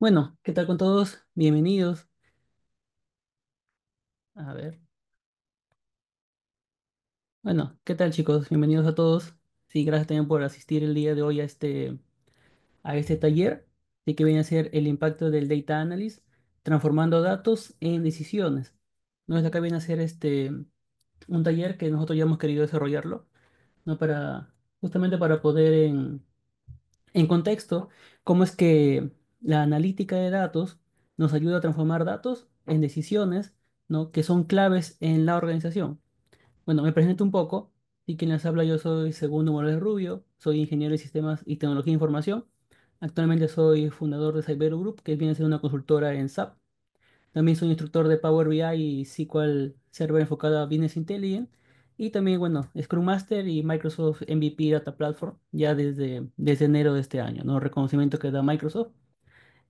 Bueno, ¿qué tal con todos? Bienvenidos. A ver. Bueno, ¿qué tal chicos? Bienvenidos a todos. Sí, gracias también por asistir el día de hoy a este taller, de que viene a ser el impacto del Data Analyst, transformando datos en decisiones. No es acá viene a ser un taller que nosotros ya hemos querido desarrollarlo, ¿no? Justamente para poder en contexto cómo es que la analítica de datos nos ayuda a transformar datos en decisiones, ¿no? Que son claves en la organización. Bueno, me presento un poco. Y quien les habla, yo soy Segundo Morales Rubio, soy ingeniero de sistemas y tecnología de información. Actualmente soy fundador de Cyber Group, que viene a ser una consultora en SAP. También soy instructor de Power BI y SQL Server enfocada a Business Intelligence. Y también, bueno, Scrum Master y Microsoft MVP Data Platform, ya desde enero de este año, ¿no? Reconocimiento que da Microsoft.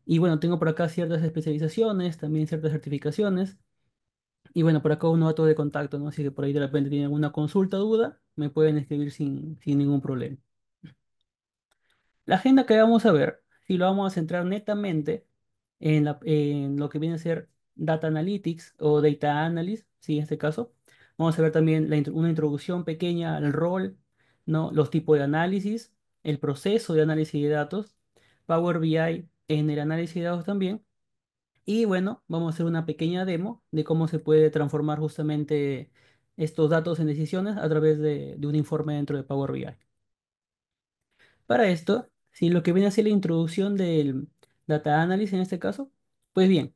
Y bueno, tengo por acá ciertas especializaciones, también ciertas certificaciones. Y bueno, por acá uno va todo de contacto, ¿no? Así que por ahí de repente tienen alguna consulta, duda, me pueden escribir sin ningún problema. La agenda que vamos a ver, si lo vamos a centrar netamente en lo que viene a ser Data Analytics o Data Analyst, sí, en este caso. Vamos a ver también una introducción pequeña al rol, ¿no? Los tipos de análisis, el proceso de análisis de datos, Power BI en el análisis de datos también. Y bueno, vamos a hacer una pequeña demo de cómo se puede transformar justamente estos datos en decisiones a través de un informe dentro de Power BI. Para esto, si lo que viene a ser la introducción del Data Analysis en este caso, pues bien,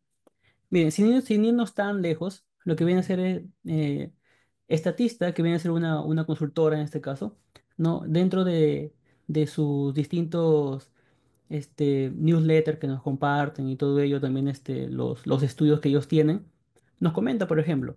miren, sin irnos tan lejos, lo que viene a ser es estatista, que viene a ser una consultora en este caso, ¿no? Dentro de sus distintos newsletter que nos comparten y todo ello, también los estudios que ellos tienen, nos comenta, por ejemplo,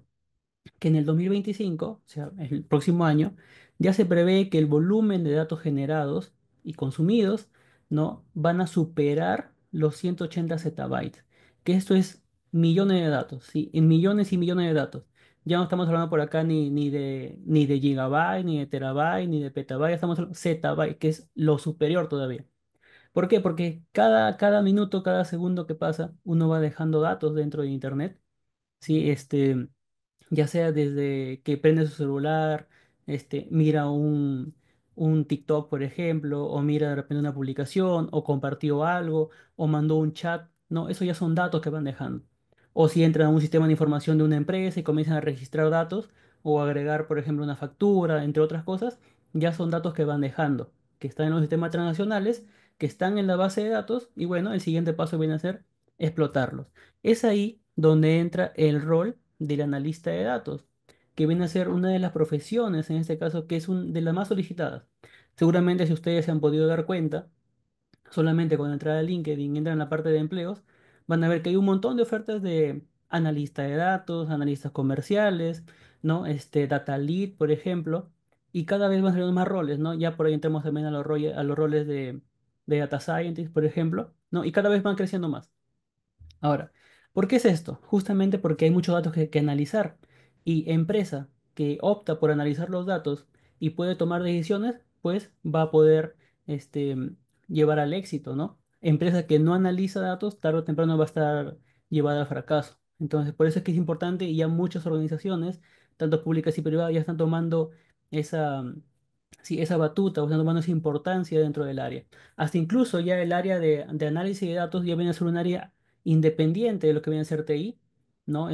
que en el 2025, o sea, el próximo año, ya se prevé que el volumen de datos generados y consumidos, ¿no? Van a superar los 180 zettabytes, que esto es millones de datos, ¿sí? En millones y millones de datos. Ya no estamos hablando por acá ni de gigabyte, ni de terabyte, ni de petabyte, estamos hablando de zettabyte, que es lo superior todavía. ¿Por qué? Porque cada minuto, cada segundo que pasa, uno va dejando datos dentro de Internet, ¿sí? Ya sea desde que prende su celular, mira un TikTok, por ejemplo, o mira de repente una publicación, o compartió algo, o mandó un chat, ¿no? Eso ya son datos que van dejando. O si entran a un sistema de información de una empresa y comienzan a registrar datos, o agregar, por ejemplo, una factura, entre otras cosas, ya son datos que van dejando, que están en los sistemas transnacionales, que están en la base de datos, y bueno, el siguiente paso viene a ser explotarlos. Es ahí donde entra el rol del analista de datos, que viene a ser una de las profesiones, en este caso, que es de las más solicitadas. Seguramente si ustedes se han podido dar cuenta, solamente con la entrada de LinkedIn, entran en la parte de empleos, van a ver que hay un montón de ofertas de analista de datos, analistas comerciales, ¿no? Data Lead, por ejemplo, y cada vez van saliendo más roles, ¿no? Ya por ahí entramos también a los roles de Data Scientist, por ejemplo, ¿no? Y cada vez van creciendo más. Ahora, ¿por qué es esto? Justamente porque hay muchos datos que analizar, y empresa que opta por analizar los datos y puede tomar decisiones, pues va a poder llevar al éxito, ¿no? Empresa que no analiza datos, tarde o temprano va a estar llevada al fracaso. Entonces, por eso es que es importante, y ya muchas organizaciones, tanto públicas y privadas, ya están tomando esa... sí, esa batuta, o sea, tomando esa importancia dentro del área. Hasta incluso ya el área de análisis de datos ya viene a ser un área independiente de lo que viene a ser TI, ¿no?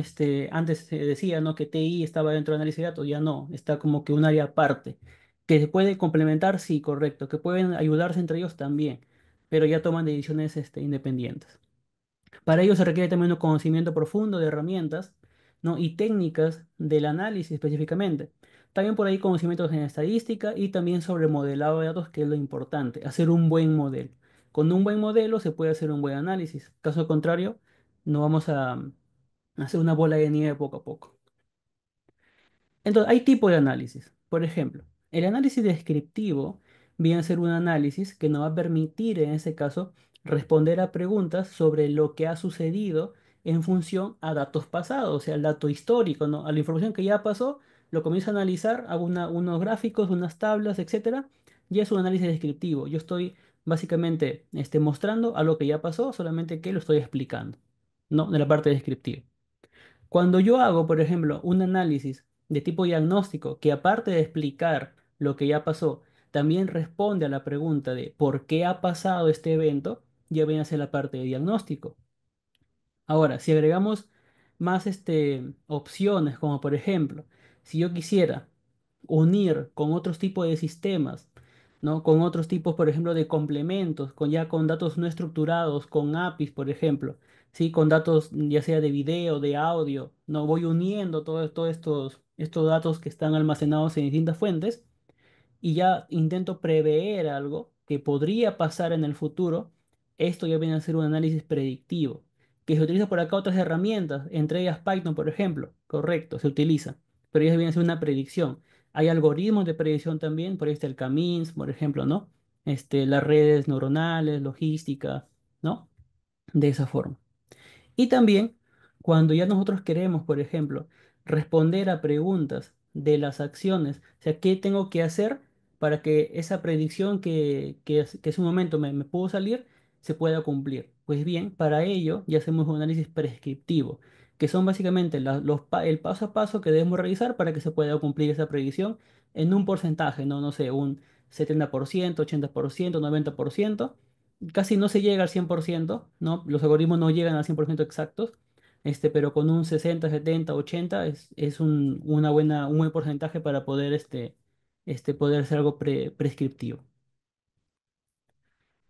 Antes se decía, ¿no? Que TI estaba dentro de análisis de datos, ya no, está como que un área aparte, que se puede complementar, sí, correcto, que pueden ayudarse entre ellos también, pero ya toman decisiones independientes. Para ello se requiere también un conocimiento profundo de herramientas, ¿no? Y técnicas del análisis específicamente. También por ahí conocimientos en estadística y también sobre modelado de datos, que es lo importante, hacer un buen modelo. Con un buen modelo se puede hacer un buen análisis. Caso contrario, no vamos a hacer una bola de nieve poco a poco. Entonces, hay tipos de análisis. Por ejemplo, el análisis descriptivo viene a ser un análisis que nos va a permitir, en ese caso, responder a preguntas sobre lo que ha sucedido en función a datos pasados, o sea, al dato histórico, ¿no? A la información que ya pasó, lo comienzo a analizar, hago unos gráficos, unas tablas, etcétera, y es un análisis descriptivo. Yo estoy básicamente mostrando algo que ya pasó, solamente que lo estoy explicando, ¿no? De la parte descriptiva. Cuando yo hago, por ejemplo, un análisis de tipo diagnóstico, que aparte de explicar lo que ya pasó, también responde a la pregunta de por qué ha pasado este evento, ya viene a ser la parte de diagnóstico. Ahora, si agregamos más opciones, como por ejemplo, si yo quisiera unir con otros tipos de sistemas, ¿no? Con otros tipos, por ejemplo, de complementos, con datos no estructurados, con APIs, por ejemplo, ¿sí? Con datos ya sea de video, de audio, ¿no? Voy uniendo todos estos datos que están almacenados en distintas fuentes y ya intento prever algo que podría pasar en el futuro. Esto ya viene a ser un análisis predictivo, que se utiliza por acá otras herramientas, entre ellas Python, por ejemplo, correcto, se utiliza, pero ya viene a ser una predicción. Hay algoritmos de predicción también, por ahí está el Camins, por ejemplo, ¿no? Las redes neuronales, logística, ¿no? De esa forma. Y también, cuando ya nosotros queremos, por ejemplo, responder a preguntas de las acciones, o sea, ¿qué tengo que hacer para que esa predicción que en su momento me pudo salir, se pueda cumplir? Pues bien, para ello ya hacemos un análisis prescriptivo, que son básicamente el paso a paso que debemos realizar para que se pueda cumplir esa predicción en un porcentaje, no sé, un 70%, 80%, 90%. Casi no se llega al 100%, ¿no? Los algoritmos no llegan al 100% exactos, pero con un 60, 70, 80 es un buen porcentaje para poder, poder hacer algo prescriptivo.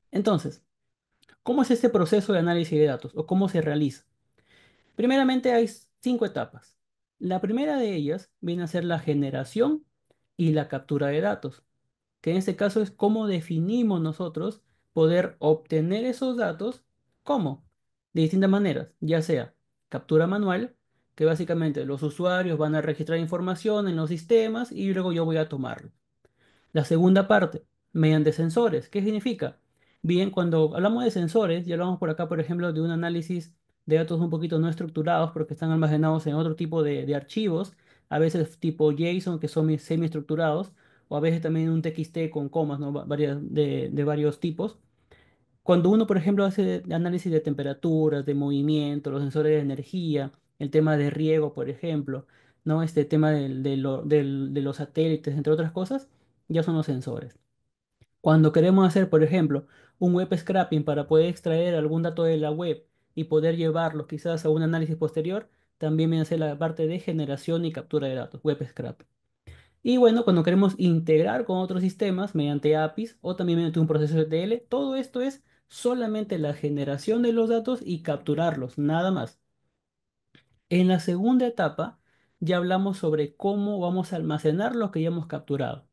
Entonces, ¿cómo es este proceso de análisis de datos o cómo se realiza? Primeramente hay 5 etapas. La primera de ellas viene a ser la generación y la captura de datos, que en este caso es cómo definimos nosotros poder obtener esos datos, ¿cómo? De distintas maneras, ya sea captura manual, que básicamente los usuarios van a registrar información en los sistemas y luego yo voy a tomarlo. La segunda parte, mediante sensores. ¿Qué significa? Bien, cuando hablamos de sensores, ya hablamos por acá, por ejemplo, de un análisis de datos un poquito no estructurados porque están almacenados en otro tipo de archivos, a veces tipo JSON que son semiestructurados, o a veces también un TXT con comas, ¿no? De varios tipos. Cuando uno, por ejemplo, hace análisis de temperaturas, de movimiento, los sensores de energía, el tema de riego, por ejemplo, ¿no? Tema de los satélites, entre otras cosas, ya son los sensores. Cuando queremos hacer, por ejemplo, un web scrapping para poder extraer algún dato de la web y poder llevarlo quizás a un análisis posterior, también viene a ser la parte de generación y captura de datos, web scrap. Y bueno, cuando queremos integrar con otros sistemas mediante APIs o también mediante un proceso ETL, todo esto es solamente la generación de los datos y capturarlos, nada más. En la segunda etapa ya hablamos sobre cómo vamos a almacenar lo que ya hemos capturado.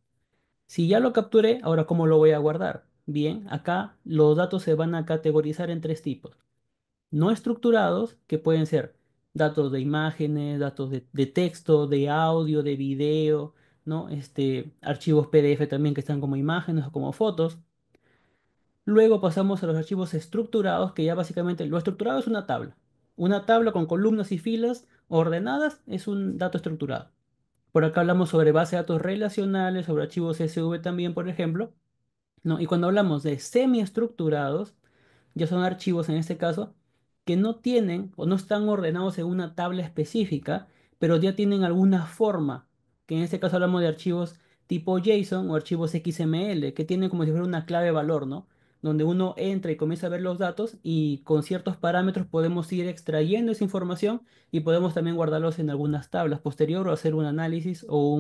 Si ya lo capturé, ahora ¿cómo lo voy a guardar? Bien, acá los datos se van a categorizar en 3 tipos. No estructurados, que pueden ser datos de imágenes, datos de texto, de audio, de video, ¿no? Archivos PDF también que están como imágenes o como fotos. Luego pasamos a los archivos estructurados, que ya básicamente lo estructurado es una tabla. Una tabla con columnas y filas ordenadas es un dato estructurado. Por acá hablamos sobre base de datos relacionales, sobre archivos CSV también, por ejemplo, ¿no? Y cuando hablamos de semiestructurados, ya son archivos en este caso, que no tienen o no están ordenados en una tabla específica, pero ya tienen alguna forma, que en este caso hablamos de archivos tipo JSON o archivos XML, que tienen como si fuera una clave de valor, ¿no? Donde uno entra y comienza a ver los datos y con ciertos parámetros podemos ir extrayendo esa información y podemos también guardarlos en algunas tablas posterior o hacer un análisis o,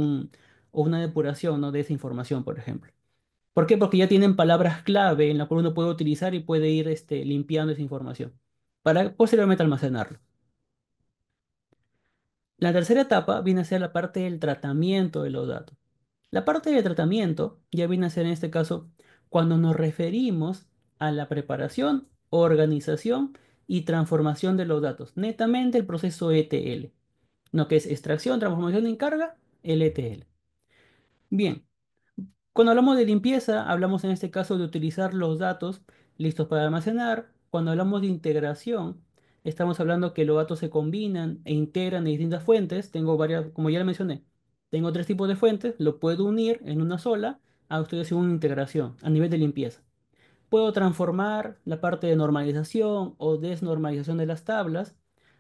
una depuración, ¿no? De esa información, por ejemplo. ¿Por qué? Porque ya tienen palabras clave en las cuales uno puede utilizar y puede ir limpiando esa información para posteriormente almacenarlo. La tercera etapa viene a ser la parte del tratamiento de los datos. La parte del tratamiento ya viene a ser en este caso cuando nos referimos a la preparación, organización y transformación de los datos. Netamente el proceso ETL, lo que es extracción, transformación y carga, el ETL. Bien, cuando hablamos de limpieza, hablamos en este caso de utilizar los datos listos para almacenar. Cuando hablamos de integración, estamos hablando que los datos se combinan e integran de distintas fuentes. Tengo varias, como ya mencioné, tengo 3 tipos de fuentes, lo puedo unir en una sola, estoy haciendo una integración a nivel de limpieza. Puedo transformar la parte de normalización o desnormalización de las tablas,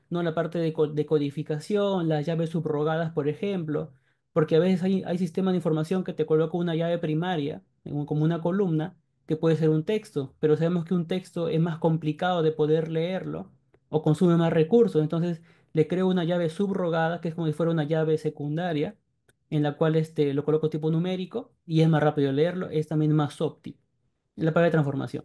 ¿no? La parte de codificación, las llaves subrogadas, por ejemplo, porque a veces hay sistemas de información que te coloca una llave primaria, como una columna, que puede ser un texto, pero sabemos que un texto es más complicado de poder leerlo o consume más recursos, entonces le creo una llave subrogada, que es como si fuera una llave secundaria, en la cual lo coloco tipo numérico y es más rápido leerlo, es también más óptimo en la parte de transformación.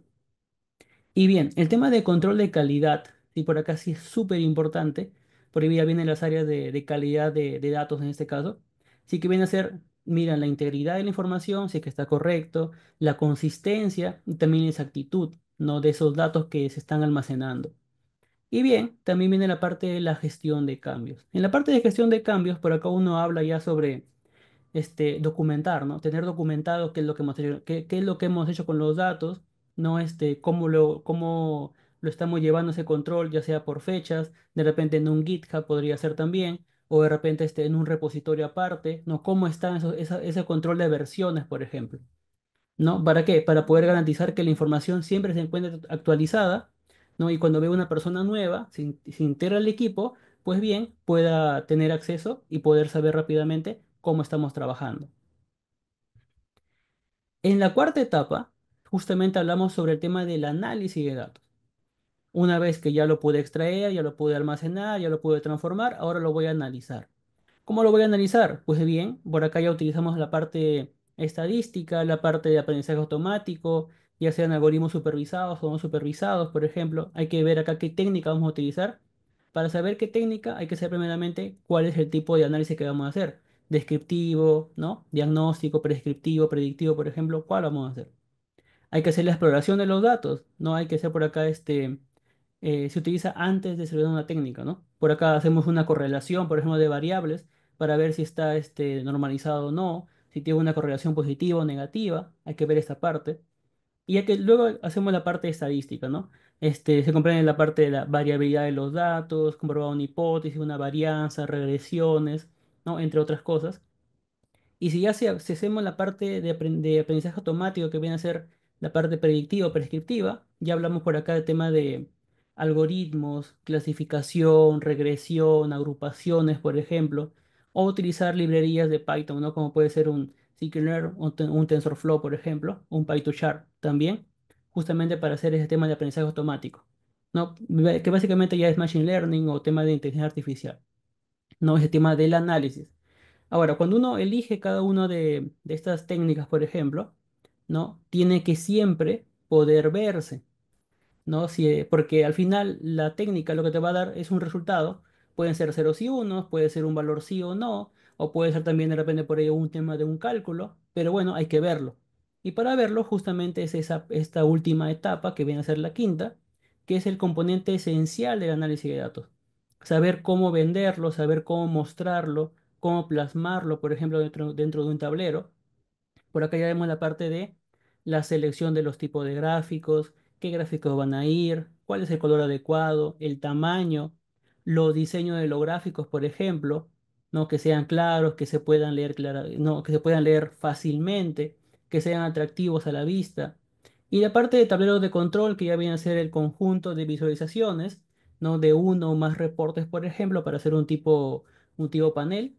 Y bien, el tema de control de calidad, y por acá sí es súper importante, por ahí ya vienen las áreas de calidad de datos en este caso, sí que viene a ser, miran la integridad de la información, si es que está correcto, la consistencia y también la exactitud, ¿no? De esos datos que se están almacenando. Y bien, también viene la parte de la gestión de cambios. En la parte de gestión de cambios, por acá uno habla ya sobre documentar, ¿no? Tener documentado qué es lo que hemos hecho, qué es lo que hemos hecho con los datos, ¿no? Cómo lo estamos llevando ese control, ya sea por fechas, de repente en un GitHub podría ser también, o de repente en un repositorio aparte, ¿no? Cómo está ese control de versiones, por ejemplo, ¿no? ¿Para qué? Para poder garantizar que la información siempre se encuentre actualizada, ¿no? Y cuando vea una persona nueva, se integra al equipo, pues bien, pueda tener acceso y poder saber rápidamente cómo estamos trabajando. En la cuarta etapa, justamente hablamos sobre el tema del análisis de datos. Una vez que ya lo pude extraer, ya lo pude almacenar, ya lo pude transformar, ahora lo voy a analizar. ¿Cómo lo voy a analizar? Pues bien, por acá ya utilizamos la parte estadística, la parte de aprendizaje automático, ya sean algoritmos supervisados o no supervisados, por ejemplo. Hay que ver acá qué técnica vamos a utilizar. Para saber qué técnica hay que saber primeramente cuál es el tipo de análisis que vamos a hacer. Descriptivo, ¿no? Diagnóstico, prescriptivo, predictivo, por ejemplo. ¿Cuál vamos a hacer? Hay que hacer la exploración de los datos, ¿no? Hay que hacer por acá se utiliza antes de seleccionar una técnica, ¿no? Por acá hacemos una correlación, por ejemplo, de variables para ver si está normalizado o no, si tiene una correlación positiva o negativa. Hay que ver esta parte. Y que luego hacemos la parte de estadística, ¿no? Se comprende la parte de la variabilidad de los datos, comprobar una hipótesis, una varianza, regresiones, ¿no? Entre otras cosas. Y si ya si hacemos la parte de aprendizaje automático, que viene a ser la parte predictiva o prescriptiva, ya hablamos por acá del tema de algoritmos, clasificación, regresión, agrupaciones, por ejemplo, o utilizar librerías de Python, ¿no? Como puede ser un Scikit-learn, un TensorFlow, por ejemplo, un PyTorch también, justamente para hacer ese tema de aprendizaje automático, ¿no? Que básicamente ya es Machine Learning o tema de Inteligencia Artificial, ¿no? Ese tema del análisis. Ahora, cuando uno elige cada una de estas técnicas, por ejemplo, ¿no? Tiene que siempre poder verse, ¿no? Porque al final la técnica lo que te va a dar es un resultado. Pueden ser ceros y unos, puede ser un valor sí o no, o puede ser también de repente por ello un tema de un cálculo, pero bueno, hay que verlo. Y para verlo justamente es esta última etapa, que viene a ser la quinta, que es el componente esencial del análisis de datos. Saber cómo venderlo, saber cómo mostrarlo, cómo plasmarlo, por ejemplo, dentro de un tablero. Por acá ya vemos la parte de la selección de los tipos de gráficos, qué gráficos van a ir, cuál es el color adecuado, el tamaño, los diseños de los gráficos, por ejemplo, ¿no? Que sean claros, que se puedan leer que se puedan leer fácilmente, que sean atractivos a la vista. Y la parte de tableros de control, que ya viene a ser el conjunto de visualizaciones, ¿no? De uno o más reportes, por ejemplo, para hacer un tipo panel.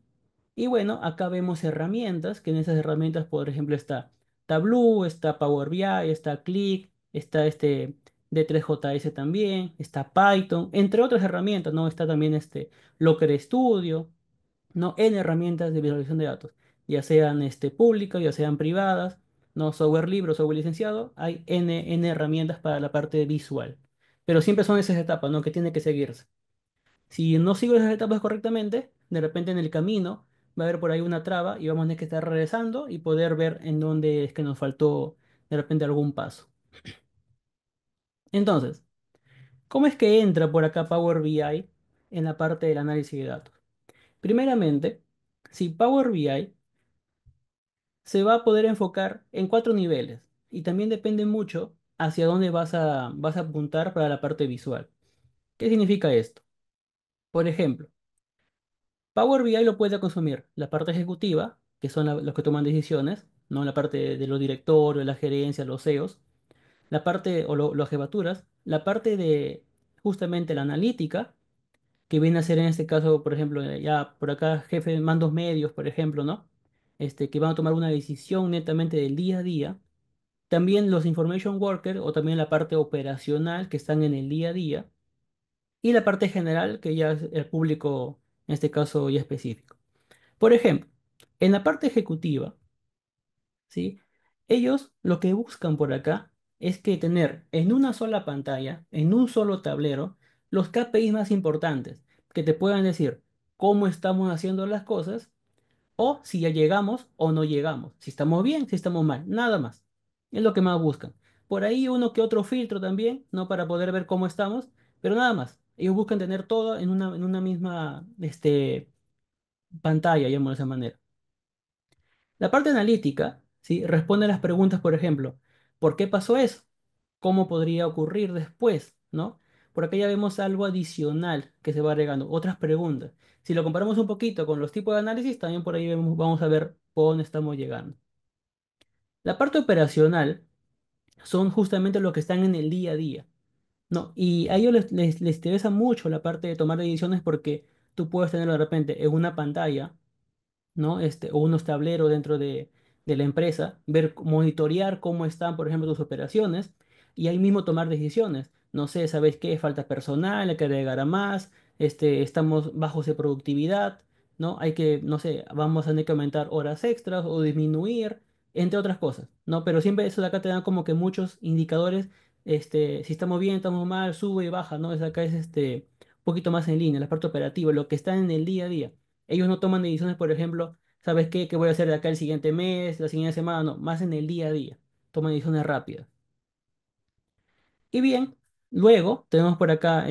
Y bueno, acá vemos herramientas, que en esas herramientas, por ejemplo, está Tableau, está Power BI, está Click, está D3JS también, está Python, entre otras herramientas, ¿no? Está también Locker Studio, ¿no? En herramientas de visualización de datos, ya sean públicas, ya sean privadas, ¿no? Software libre, software licenciado, hay N herramientas para la parte visual. Pero siempre son esas etapas, ¿no? Que tienen que seguirse. Si no sigo esas etapas correctamente, de repente en el camino va a haber por ahí una traba y vamos a tener que estar regresando y poder ver en dónde es que nos faltó de repente algún paso. Entonces, ¿cómo es que entra por acá Power BI en la parte del análisis de datos? Primeramente, si Power BI se va a poder enfocar en 4 niveles y también depende mucho hacia dónde vas a apuntar para la parte visual. ¿Qué significa esto? Por ejemplo, Power BI lo puede consumir la parte ejecutiva, que son los que toman decisiones, ¿no? La parte de los directores, la gerencia, los CEOs. la parte, o las jefaturas, la parte de justamente la analítica, que viene a ser en este caso, por ejemplo, ya por acá jefe de mandos medios, por ejemplo, ¿no? Que van a tomar una decisión netamente del día a día. También los information workers, o también la parte operacional, que están en el día a día. Y la parte general, que ya es el público, en este caso, ya específico. Por ejemplo, en la parte ejecutiva, ¿sí? Ellos lo que buscan por acá es que tener en una sola pantalla, en un solo tablero, los KPIs más importantes, que te puedan decir cómo estamos haciendo las cosas, o si ya llegamos o no llegamos, si estamos bien, si estamos mal, nada más. Es lo que más buscan. Por ahí uno que otro filtro también, ¿no? Para poder ver cómo estamos, pero nada más. Ellos buscan tener todo en una misma pantalla, llamémoslo de esa manera. La parte analítica, ¿sí? Responde a las preguntas, por ejemplo, ¿por qué pasó eso? ¿Cómo podría ocurrir después? ¿No? Por acá ya vemos algo adicional que se va agregando, otras preguntas. Si lo comparamos un poquito con los tipos de análisis, también por ahí vamos a ver por dónde estamos llegando. La parte operacional son justamente los que están en el día a día, ¿no? Y a ellos les interesa mucho la parte de tomar decisiones, porque tú puedes tenerlo de repente en una pantalla, ¿no? O unos tableros dentro de la empresa, ver, monitorear cómo están, por ejemplo, tus operaciones, y ahí mismo tomar decisiones. No sé, ¿sabes qué? Falta personal, hay que agregar a más, estamos bajos de productividad, ¿no? Hay que, no sé, vamos a tener que aumentar horas extras o disminuir, entre otras cosas, ¿no? Pero siempre eso de acá te dan como que muchos indicadores, si estamos bien, estamos mal, sube y baja, ¿no? Eso acá es un poquito más en línea, la parte operativa, lo que está en el día a día. Ellos no toman decisiones, por ejemplo, ¿sabes qué? ¿Qué voy a hacer de acá el siguiente mes, la siguiente semana? No, más en el día a día. Toman decisiones rápidas. Y bien, luego tenemos por acá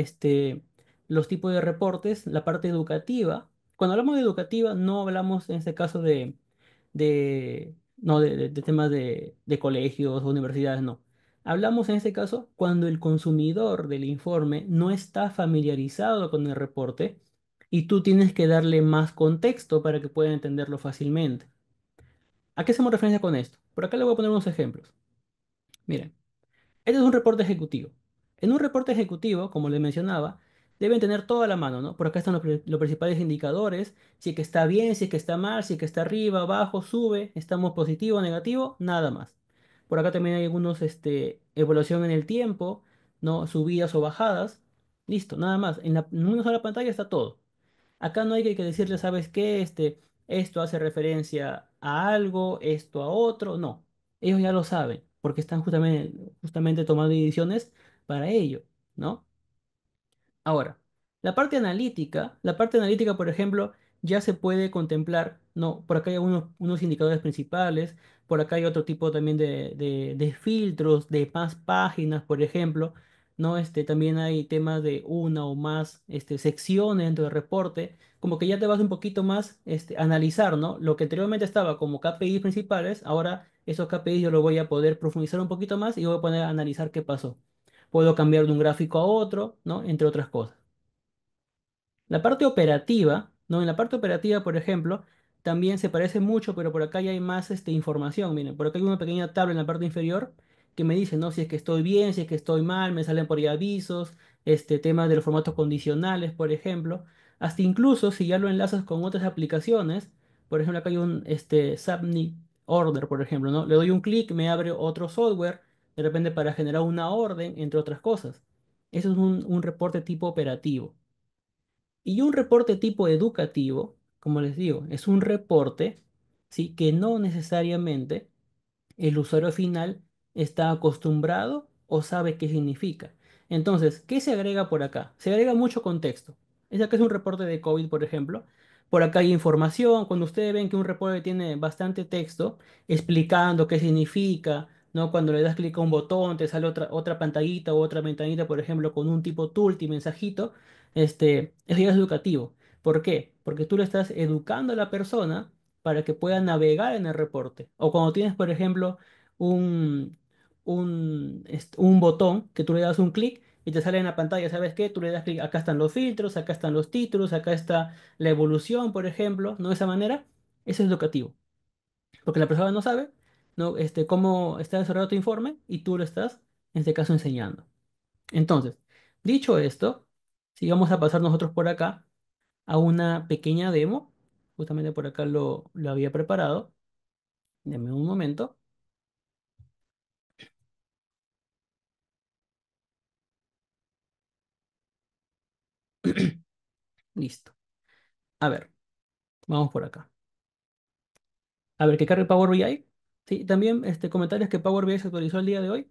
los tipos de reportes, la parte educativa. Cuando hablamos de educativa, no hablamos en este caso de temas de colegios o universidades, no. Hablamos en este caso cuando el consumidor del informe no está familiarizado con el reporte y tú tienes que darle más contexto para que pueda entenderlo fácilmente. ¿A qué hacemos referencia con esto? Por acá le voy a poner unos ejemplos. Miren, este es un reporte ejecutivo. En un reporte ejecutivo, como les mencionaba, deben tener toda la mano, ¿no? Por acá están los principales indicadores, si es que está bien, si es que está mal, si es que está arriba, abajo, sube, estamos positivo, negativo, nada más. Por acá también hay algunos, evaluación en el tiempo, ¿no? Subidas o bajadas, listo, nada más. En una sola pantalla está todo. Acá no hay que decirle, ¿sabes qué? Esto hace referencia a algo, esto a otro, no. Ellos ya lo saben, porque están justamente tomando decisiones para ello, ¿no? Ahora, la parte analítica, por ejemplo, ya se puede contemplar, ¿no? Por acá hay unos indicadores principales, por acá hay otro tipo también de filtros, de más páginas, por ejemplo, ¿no? También hay temas de una o más secciones dentro del reporte, como que ya te vas un poquito más a analizar, ¿no? Lo que anteriormente estaba como KPIs principales, ahora esos KPIs yo los voy a poder profundizar un poquito más y voy a poner a analizar qué pasó. Puedo cambiar de un gráfico a otro, ¿no? Entre otras cosas. La parte operativa, ¿no? En la parte operativa, por ejemplo, también se parece mucho, pero por acá ya hay más información. Miren, por acá hay una pequeña tabla en la parte inferior que me dice, ¿no? Si es que estoy bien, si es que estoy mal, me salen por ahí avisos, temas de los formatos condicionales, por ejemplo. Hasta incluso si ya lo enlazas con otras aplicaciones, por ejemplo, acá hay un submit order, por ejemplo, ¿no? Le doy un clic, me abre otro software, de repente para generar una orden, entre otras cosas. Eso es un reporte tipo operativo. Y un reporte tipo educativo, como les digo, es un reporte, ¿sí? Que no necesariamente el usuario final está acostumbrado o sabe qué significa. Entonces, ¿qué se agrega por acá? Se agrega mucho contexto. Este acá es un reporte de COVID, por ejemplo. Por acá hay información. Cuando ustedes ven que un reporte tiene bastante texto explicando qué significa, ¿no? Cuando le das clic a un botón, te sale otra pantallita o otra ventanita, por ejemplo, con un tipo tool y mensajito. Eso ya es educativo. ¿Por qué? Porque tú le estás educando a la persona para que pueda navegar en el reporte. O cuando tienes, por ejemplo, un botón que tú le das un clic y te sale en la pantalla, ¿sabes qué? Tú le das clic, acá están los filtros, acá están los títulos, acá está la evolución, por ejemplo, ¿no? De esa manera, eso es educativo. Porque la persona no sabe, ¿no? Cómo está desarrollado tu informe y tú lo estás en este caso enseñando. Entonces, dicho esto, si vamos a pasar nosotros por acá a una pequeña demo, justamente por acá lo había preparado. Denme un momento. Listo. A ver, vamos por acá. A ver, que cargue Power BI. Sí, también comentarios que Power BI se actualizó el día de hoy.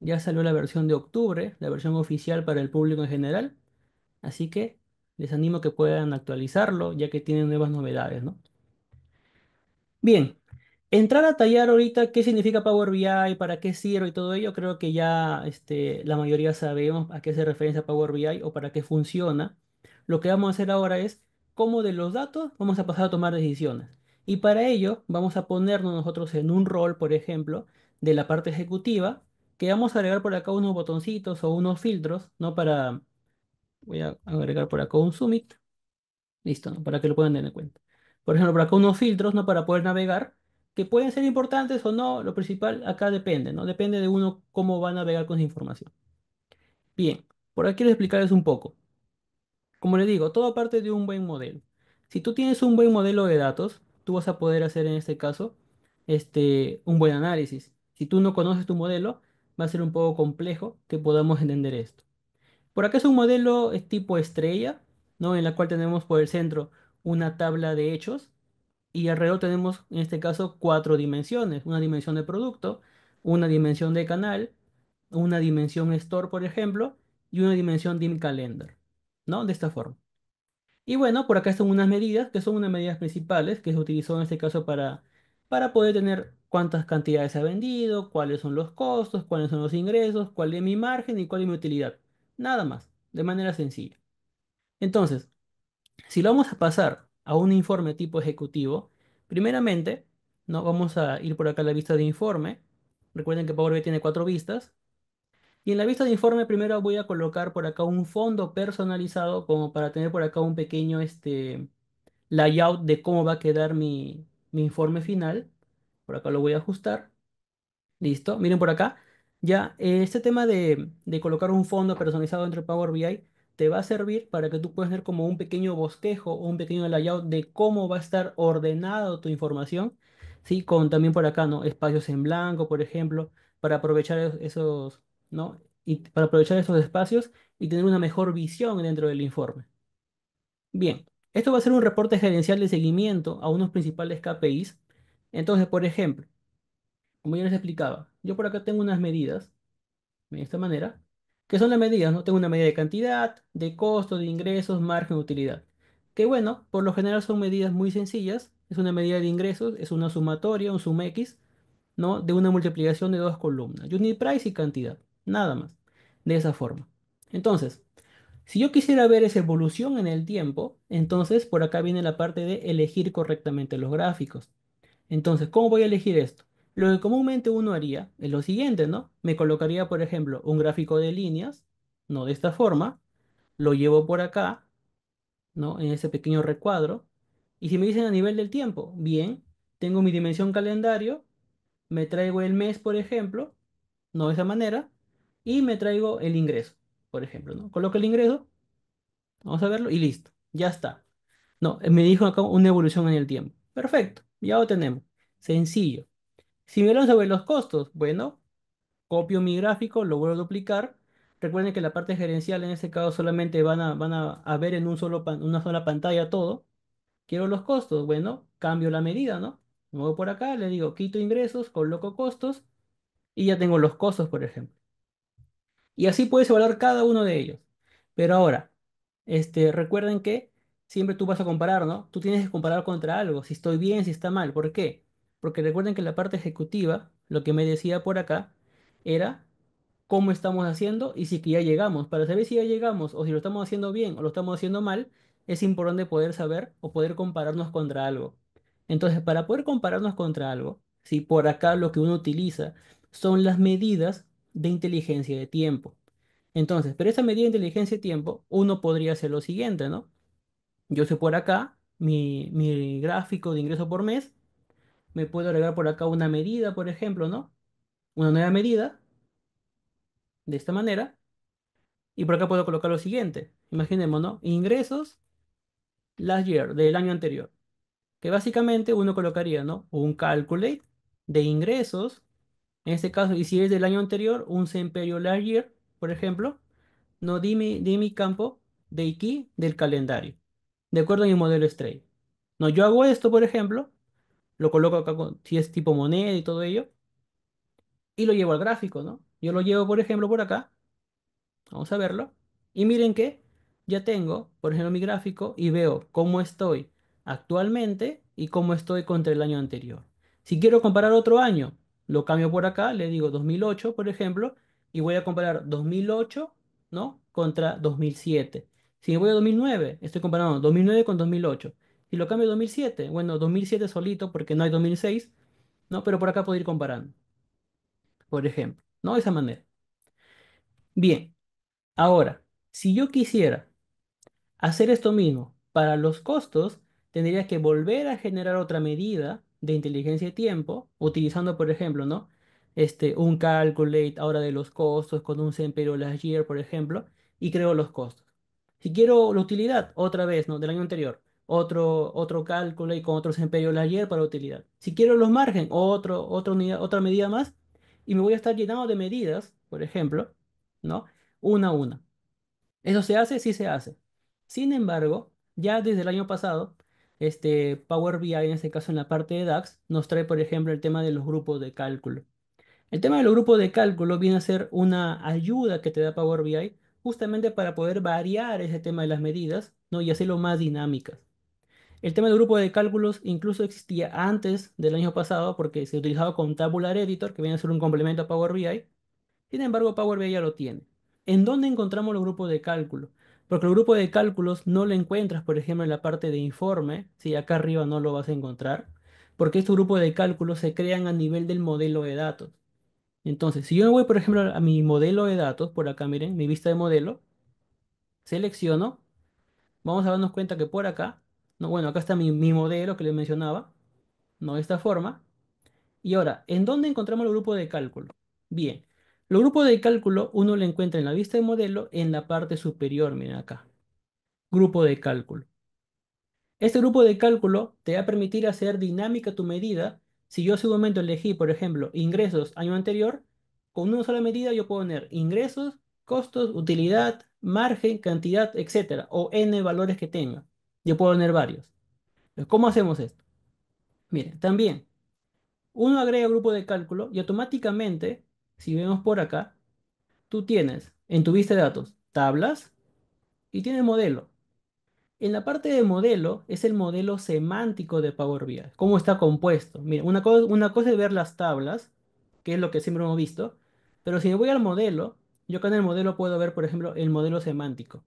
Ya salió la versión de octubre, la versión oficial para el público en general. Así que les animo a que puedan actualizarlo, ya que tienen nuevas novedades, ¿no? Bien, entrar a tallar ahorita qué significa Power BI, para qué sirve y todo ello, creo que ya la mayoría sabemos a qué se referencia Power BI o para qué funciona. Lo que vamos a hacer ahora es cómo de los datos vamos a pasar a tomar decisiones. Y para ello vamos a ponernos nosotros en un rol, por ejemplo, de la parte ejecutiva, que vamos a agregar por acá unos botoncitos o unos filtros, ¿no? Para... Voy a agregar por acá un summit. Listo, ¿no? Para que lo puedan tener en cuenta. Por ejemplo, por acá unos filtros, ¿no? Para poder navegar, que pueden ser importantes o no. Lo principal acá depende, ¿no? Depende de uno cómo va a navegar con esa información. Bien, por aquí quiero explicarles un poco. Como les digo, todo parte de un buen modelo. Si tú tienes un buen modelo de datos, tú vas a poder hacer en este caso un buen análisis. Si tú no conoces tu modelo, va a ser un poco complejo que podamos entender esto. Por acá es un modelo tipo estrella, ¿no? En la cual tenemos por el centro una tabla de hechos y alrededor tenemos, en este caso, 4 dimensiones. Una dimensión de producto, una dimensión de canal, una dimensión store, por ejemplo, y una dimensión dim calendar, ¿no? De esta forma. Y bueno, por acá están unas medidas, que son unas medidas principales que se utilizó en este caso para poder tener cuántas cantidades se ha vendido, cuáles son los costos, cuáles son los ingresos, cuál es mi margen y cuál es mi utilidad. Nada más, de manera sencilla. Entonces, si lo vamos a pasar a un informe tipo ejecutivo, primeramente, ¿no? Vamos a ir por acá a la vista de informe. Recuerden que Power BI tiene 4 vistas. Y en la vista de informe primero voy a colocar por acá un fondo personalizado como para tener por acá un pequeño layout de cómo va a quedar mi informe final. Por acá lo voy a ajustar. Listo, miren por acá. Ya, este tema de colocar un fondo personalizado dentro de Power BI te va a servir para que tú puedas tener como un pequeño bosquejo o un pequeño layout de cómo va a estar ordenado tu información, ¿sí? Con también por acá, ¿no? Espacios en blanco, por ejemplo, para aprovechar esos, ¿no? Y para aprovechar esos espacios y tener una mejor visión dentro del informe. Bien, esto va a ser un reporte gerencial de seguimiento a unos principales KPIs. Entonces, por ejemplo, como ya les explicaba, yo por acá tengo unas medidas, de esta manera, que son las medidas, ¿no? Tengo una medida de cantidad, de costo, de ingresos, margen, utilidad. Que bueno, por lo general son medidas muy sencillas. Es una medida de ingresos, es una sumatoria, un sum X, ¿no? De una multiplicación de 2 columnas. Unit price y cantidad, nada más, de esa forma. Entonces, si yo quisiera ver esa evolución en el tiempo, entonces por acá viene la parte de elegir correctamente los gráficos. Entonces, ¿cómo voy a elegir esto? Lo que comúnmente uno haría es lo siguiente, ¿no? Me colocaría, por ejemplo, un gráfico de líneas, ¿no? De esta forma. Lo llevo por acá, ¿no? En ese pequeño recuadro. Y si me dicen a nivel del tiempo, bien, tengo mi dimensión calendario, me traigo el mes, por ejemplo, ¿no? De esa manera. Y me traigo el ingreso, por ejemplo, ¿no? Coloco el ingreso, vamos a verlo, y listo, ya está. No, me dijo acá una evolución en el tiempo. Perfecto, ya lo tenemos. Sencillo. Si me hablan sobre los costos, bueno, copio mi gráfico, lo vuelvo a duplicar. Recuerden que la parte gerencial en este caso solamente van a ver en una sola pantalla todo. Quiero los costos, bueno, cambio la medida, ¿no? Me voy por acá, le digo quito ingresos, coloco costos y ya tengo los costos, por ejemplo. Y así puedes evaluar cada uno de ellos. Pero ahora, recuerden que siempre tú vas a comparar, ¿no? Tú tienes que comparar contra algo, si estoy bien, si está mal. ¿Por qué? Porque recuerden que la parte ejecutiva, lo que me decía por acá, era cómo estamos haciendo y si que ya llegamos. Para saber si ya llegamos o si lo estamos haciendo bien o lo estamos haciendo mal, es importante poder saber o poder compararnos contra algo. Entonces, para poder compararnos contra algo, si por acá lo que uno utiliza son las medidas de inteligencia de tiempo. Entonces, pero esa medida de inteligencia de tiempo, uno podría hacer lo siguiente, ¿no? Yo sé por acá mi gráfico de ingreso por mes. Me puedo agregar por acá una medida, por ejemplo, ¿no? Una nueva medida. de esta manera. Y por acá puedo colocar lo siguiente. Imaginémonos, ingresos last year, del año anterior. Que básicamente uno colocaría, ¿no?, un calculate de ingresos. En este caso, y si es del año anterior, un semperio last year, por ejemplo. No, di mi campo de aquí del calendario. De acuerdo a mi modelo estrella. No, yo hago esto, por ejemplo. Lo coloco acá, si es tipo moneda y todo ello. Y lo llevo al gráfico, ¿no? Yo lo llevo, por ejemplo, por acá. Vamos a verlo. Y miren que ya tengo, por ejemplo, mi gráfico y veo cómo estoy actualmente y cómo estoy contra el año anterior. Si quiero comparar otro año, lo cambio por acá, le digo 2008, por ejemplo, y voy a comparar 2008, ¿no?, contra 2007. Si me voy a 2009, estoy comparando 2009 con 2008. Si lo cambio a 2007, bueno, 2007 solito porque no hay 2006, ¿no? Pero por acá puedo ir comparando. Por ejemplo, ¿no? De esa manera. Bien. Ahora, si yo quisiera hacer esto mismo para los costos, tendría que volver a generar otra medida de inteligencia y tiempo, utilizando, por ejemplo, ¿no?, un calculate ahora de los costos con un sample last year, por ejemplo, y creo los costos. Si quiero la utilidad, otra vez, ¿no?, del año anterior, otro calculate con otro sample last year para utilidad. Si quiero los margen, otra medida más, y me voy a estar llenando de medidas, por ejemplo, ¿no?, una a una. ¿Eso se hace? Sí se hace. Sin embargo, ya desde el año pasado, Power BI, en este caso en la parte de DAX, nos trae, por ejemplo, el tema de los grupos de cálculo. El tema de los grupos de cálculo viene a ser una ayuda que te da Power BI justamente para poder variar ese tema de las medidas, ¿no?, y hacerlo más dinámicas. El tema del grupo de cálculos incluso existía antes del año pasado porque se utilizaba con Tabular Editor, que viene a ser un complemento a Power BI. Sin embargo, Power BI ya lo tiene. ¿En dónde encontramos los grupos de cálculo? Porque el grupo de cálculos no lo encuentras, por ejemplo, en la parte de informe. Si acá arriba no lo vas a encontrar. Porque estos grupos de cálculos se crean a nivel del modelo de datos. Entonces, si yo me voy, por ejemplo, a mi modelo de datos, por acá, miren, mi vista de modelo. Selecciono. Vamos a darnos cuenta que por acá, no, bueno, acá está mi modelo que les mencionaba. No, de esta forma. Y ahora, ¿en dónde encontramos los grupos de cálculo? Bien. Los grupos de cálculo uno lo encuentra en la vista de modelo en la parte superior, miren acá. Grupo de cálculo. Este grupo de cálculo te va a permitir hacer dinámica tu medida. Si yo hace un momento elegí, por ejemplo, ingresos año anterior, con una sola medida yo puedo poner ingresos, costos, utilidad, margen, cantidad, etcétera, o n valores que tenga. Yo puedo poner varios. Entonces, ¿cómo hacemos esto? Miren, también uno agrega grupo de cálculo y automáticamente, si vemos por acá, tú tienes en tu vista de datos tablas y tienes modelo. En la parte de modelo es el modelo semántico de Power BI. ¿Cómo está compuesto? Mira, una cosa es ver las tablas, que es lo que siempre hemos visto, pero si me voy al modelo, yo acá en el modelo puedo ver, por ejemplo, el modelo semántico.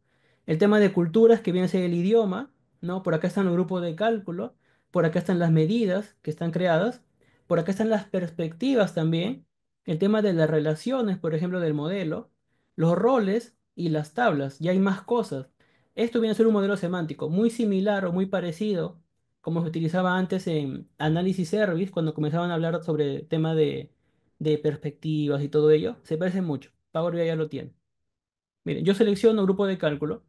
El tema de culturas, que viene a ser el idioma, ¿no? Por acá están los grupos de cálculo, por acá están las medidas que están creadas, por acá están las perspectivas también, el tema de las relaciones, por ejemplo, del modelo, los roles y las tablas. Ya hay más cosas. Esto viene a ser un modelo semántico muy similar o muy parecido como se utilizaba antes en Analysis Service cuando comenzaban a hablar sobre el tema de perspectivas y todo ello. Se parece mucho. Power BI ya lo tiene. Miren, yo selecciono grupo de cálculo.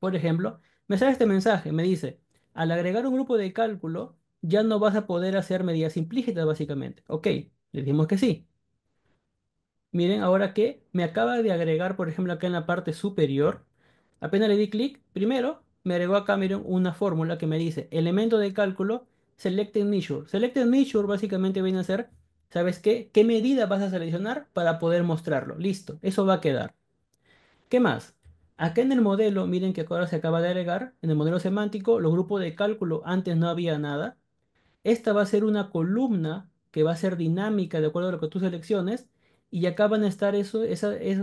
Por ejemplo, me sale este mensaje. Me dice, al agregar un grupo de cálculo ya no vas a poder hacer medidas implícitas básicamente. Ok, le dijimos que sí. Miren, ahora que me acaba de agregar, por ejemplo, acá en la parte superior, apenas le di clic, primero me agregó acá, miren, una fórmula que me dice elemento de cálculo, selected measure. Selected measure básicamente viene a ser, ¿sabes qué? ¿Qué medida vas a seleccionar para poder mostrarlo? Listo, eso va a quedar. ¿Qué más? Acá en el modelo, miren que ahora se acaba de agregar, en el modelo semántico, los grupos de cálculo, antes no había nada. Esta va a ser una columna que va a ser dinámica de acuerdo a lo que tú selecciones. Y acá van a estar eso,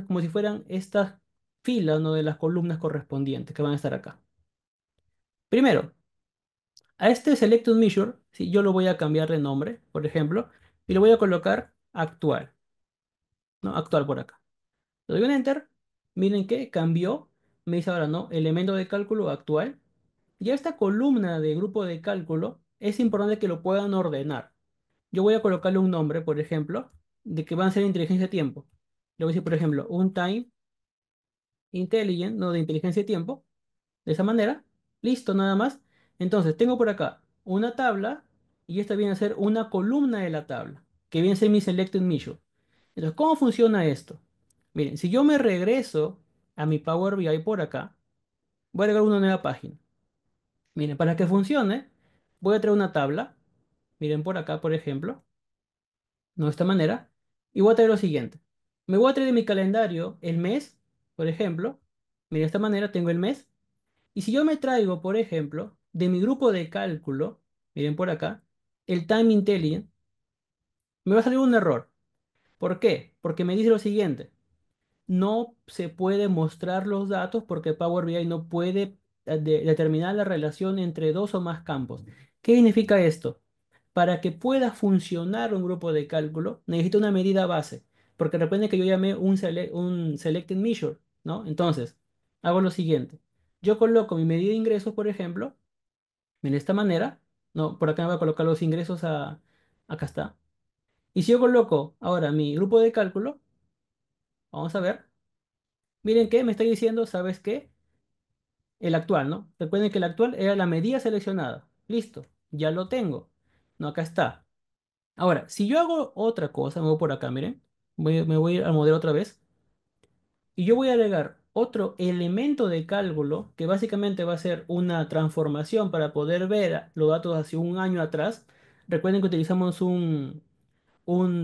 como si fueran estas filas, ¿no?, de las columnas correspondientes que van a estar acá. Primero, a este Selected Measure, ¿sí?, yo lo voy a cambiar de nombre, por ejemplo, y lo voy a colocar actual. ¿No? Actual por acá. Le doy un Enter. Miren que cambió. Me dice ahora, ¿no?, elemento de cálculo actual. Ya esta columna de grupo de cálculo es importante que lo puedan ordenar. Yo voy a colocarle un nombre, por ejemplo, de que van a ser inteligencia de tiempo. Le voy a decir, por ejemplo, un time intelligent, no, de inteligencia de tiempo. De esa manera. Listo, nada más. Entonces, tengo por acá una tabla y esta viene a ser una columna de la tabla, que viene a ser mi selected measure. Entonces, ¿cómo funciona esto? Miren, si yo me regreso a mi Power BI por acá, voy a agregar una nueva página. Miren, para que funcione, voy a traer una tabla. Miren por acá, por ejemplo. No, de esta manera. Y voy a traer lo siguiente. Me voy a traer de mi calendario el mes, por ejemplo. Miren, de esta manera tengo el mes. Y si yo me traigo, por ejemplo, de mi grupo de cálculo, miren por acá, el Time Intelligent, me va a salir un error. ¿Por qué? Porque me dice lo siguiente. No se puede mostrar los datos porque Power BI no puede determinar la relación entre dos o más campos. ¿Qué significa esto? Para que pueda funcionar un grupo de cálculo, necesito una medida base. Porque recuerden que yo llamé un Selected Measure, ¿no? Entonces, hago lo siguiente. Yo coloco mi medida de ingresos, por ejemplo, de esta manera. No, por acá me voy a colocar los ingresos acá está. Y si yo coloco ahora mi grupo de cálculo, vamos a ver. Miren que me está diciendo, ¿sabes qué? El actual, ¿no? Recuerden que el actual era la medida seleccionada. Listo, ya lo tengo. No, acá está. Ahora, si yo hago otra cosa, me voy por acá, miren. Me voy a ir al modelo otra vez. Y yo voy a agregar otro elemento de cálculo, que básicamente va a ser una transformación para poder ver los datos hacia un año atrás. Recuerden que utilizamos un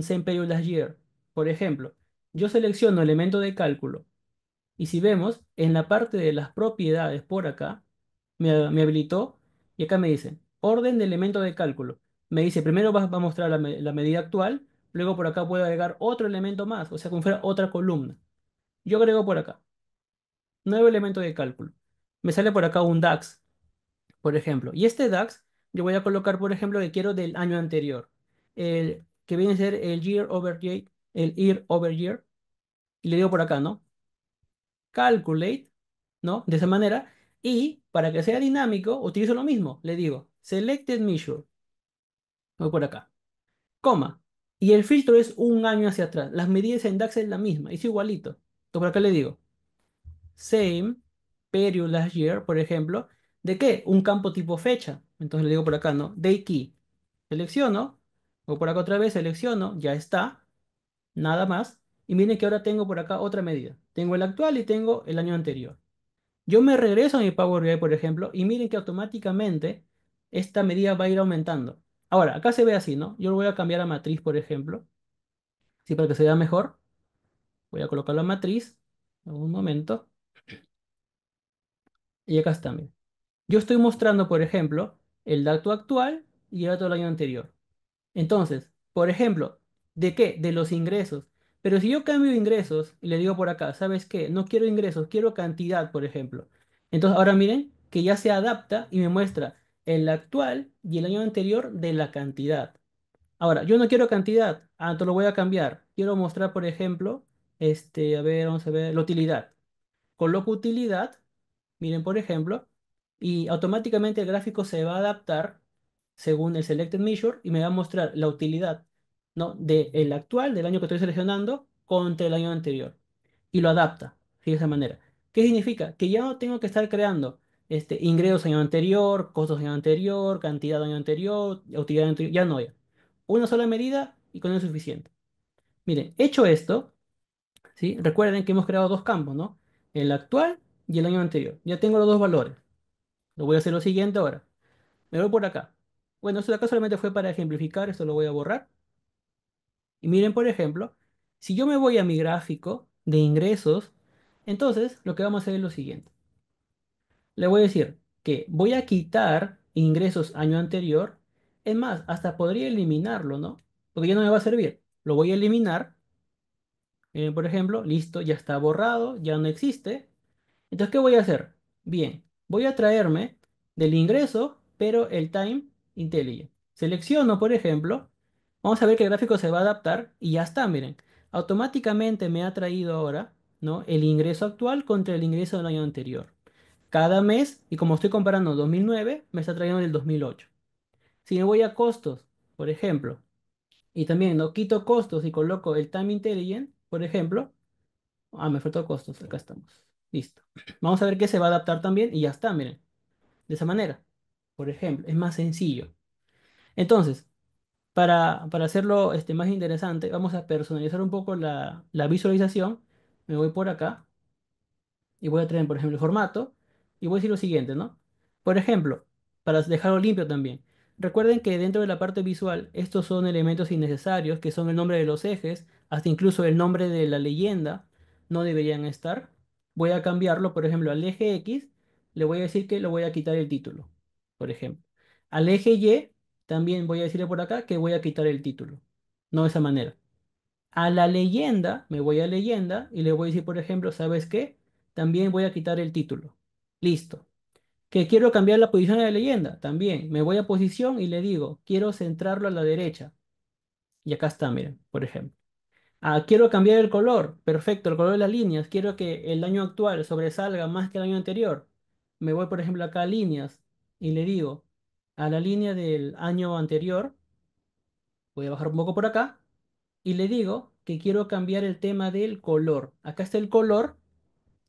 Semperiod Last Year, por ejemplo. Yo selecciono elemento de cálculo y si vemos en la parte de las propiedades por acá, me habilitó y acá me dice orden de elemento de cálculo. Me dice primero va a mostrar la medida actual, luego por acá puedo agregar otro elemento más, o sea como fuera otra columna. Yo agrego por acá, nuevo elemento de cálculo. Me sale por acá un DAX, por ejemplo. Y este DAX yo voy a colocar por ejemplo que quiero del año anterior, el que viene a ser el year over year. El year over year, y le digo por acá, ¿no? Calculate, ¿no? De esa manera, y para que sea dinámico, utilizo lo mismo, le digo, selected measure, voy por acá, coma, y el filtro es un año hacia atrás, las medidas en DAX es la misma, es igualito, entonces por acá le digo, same period last year, por ejemplo, ¿de qué? Un campo tipo fecha, entonces le digo por acá, ¿no? Day key, selecciono, voy por acá otra vez, selecciono, ya está, nada más, y miren que ahora tengo por acá otra medida, tengo el actual y tengo el año anterior. Yo me regreso a mi Power BI, por ejemplo, y miren que automáticamente esta medida va a ir aumentando. Ahora, acá se ve así, ¿no? Yo lo voy a cambiar a matriz, por ejemplo, sí, para que se vea mejor. Voy a colocarlo a matriz, un momento, y acá está, miren. Yo estoy mostrando, por ejemplo, el dato actual y el dato del año anterior. Entonces, por ejemplo, ¿de qué? De los ingresos. Pero si yo cambio ingresos y le digo por acá, ¿sabes qué? No quiero ingresos, quiero cantidad, por ejemplo. Entonces ahora miren que ya se adapta y me muestra el actual y el año anterior de la cantidad. Ahora, yo no quiero cantidad, entonces lo voy a cambiar. Quiero mostrar, por ejemplo, a ver, vamos a ver, la utilidad. Coloco utilidad, miren, por ejemplo, y automáticamente el gráfico se va a adaptar según el Selected Measure y me va a mostrar la utilidad, ¿no? Del actual, del año que estoy seleccionando, contra el año anterior. Y lo adapta, ¿sí? De esa manera. ¿Qué significa? Que ya no tengo que estar creando ingresos año anterior, costos año anterior, cantidad año anterior, utilidad año anterior, ya no hay. Una sola medida y con eso es suficiente. Miren, hecho esto, ¿sí? Recuerden que hemos creado dos campos, ¿no? El actual y el año anterior. Ya tengo los dos valores. Lo voy a hacer lo siguiente ahora. Me voy por acá. Bueno, esto de acá solamente fue para ejemplificar, esto lo voy a borrar. Y miren, por ejemplo, si yo me voy a mi gráfico de ingresos, entonces lo que vamos a hacer es lo siguiente. Le voy a decir que voy a quitar ingresos año anterior. Es más, hasta podría eliminarlo, ¿no? Porque ya no me va a servir. Lo voy a eliminar. Miren, por ejemplo, listo, ya está borrado, ya no existe. Entonces, ¿qué voy a hacer? Bien, voy a traerme del ingreso, pero el Time Intelligent. Selecciono, por ejemplo... Vamos a ver que el gráfico se va a adaptar y ya está, miren. Automáticamente me ha traído ahora, ¿no? El ingreso actual contra el ingreso del año anterior. Cada mes, y como estoy comparando 2009, me está trayendo el 2008. Si me voy a costos, por ejemplo, y también, ¿no? Quito costos y coloco el Time Intelligent, por ejemplo, Ah, me faltó costos. Acá estamos. Listo. Vamos a ver qué se va a adaptar también y ya está, miren. De esa manera. Por ejemplo, es más sencillo. Entonces, para hacerlo más interesante, vamos a personalizar un poco la visualización. Me voy por acá y voy a traer, por ejemplo, el formato y voy a decir lo siguiente, ¿no? Por ejemplo, para dejarlo limpio también. Recuerden que dentro de la parte visual, estos son elementos innecesarios, que son el nombre de los ejes, hasta incluso el nombre de la leyenda, no deberían estar. Voy a cambiarlo, por ejemplo, al eje X, le voy a decir que lo voy a quitar el título, por ejemplo. Al eje Y, también voy a decirle por acá que voy a quitar el título. No de esa manera. A la leyenda, me voy a leyenda y le voy a decir, por ejemplo, ¿sabes qué? También voy a quitar el título. Listo. Que quiero cambiar la posición de la leyenda, también me voy a posición y le digo, quiero centrarlo a la derecha. Y acá está, miren, por ejemplo. Ah, quiero cambiar el color, perfecto, el color de las líneas, quiero que el año actual sobresalga más que el año anterior. Me voy, por ejemplo, acá a líneas y le digo, a la línea del año anterior, voy a bajar un poco por acá, y le digo que quiero cambiar el tema del color. Acá está el color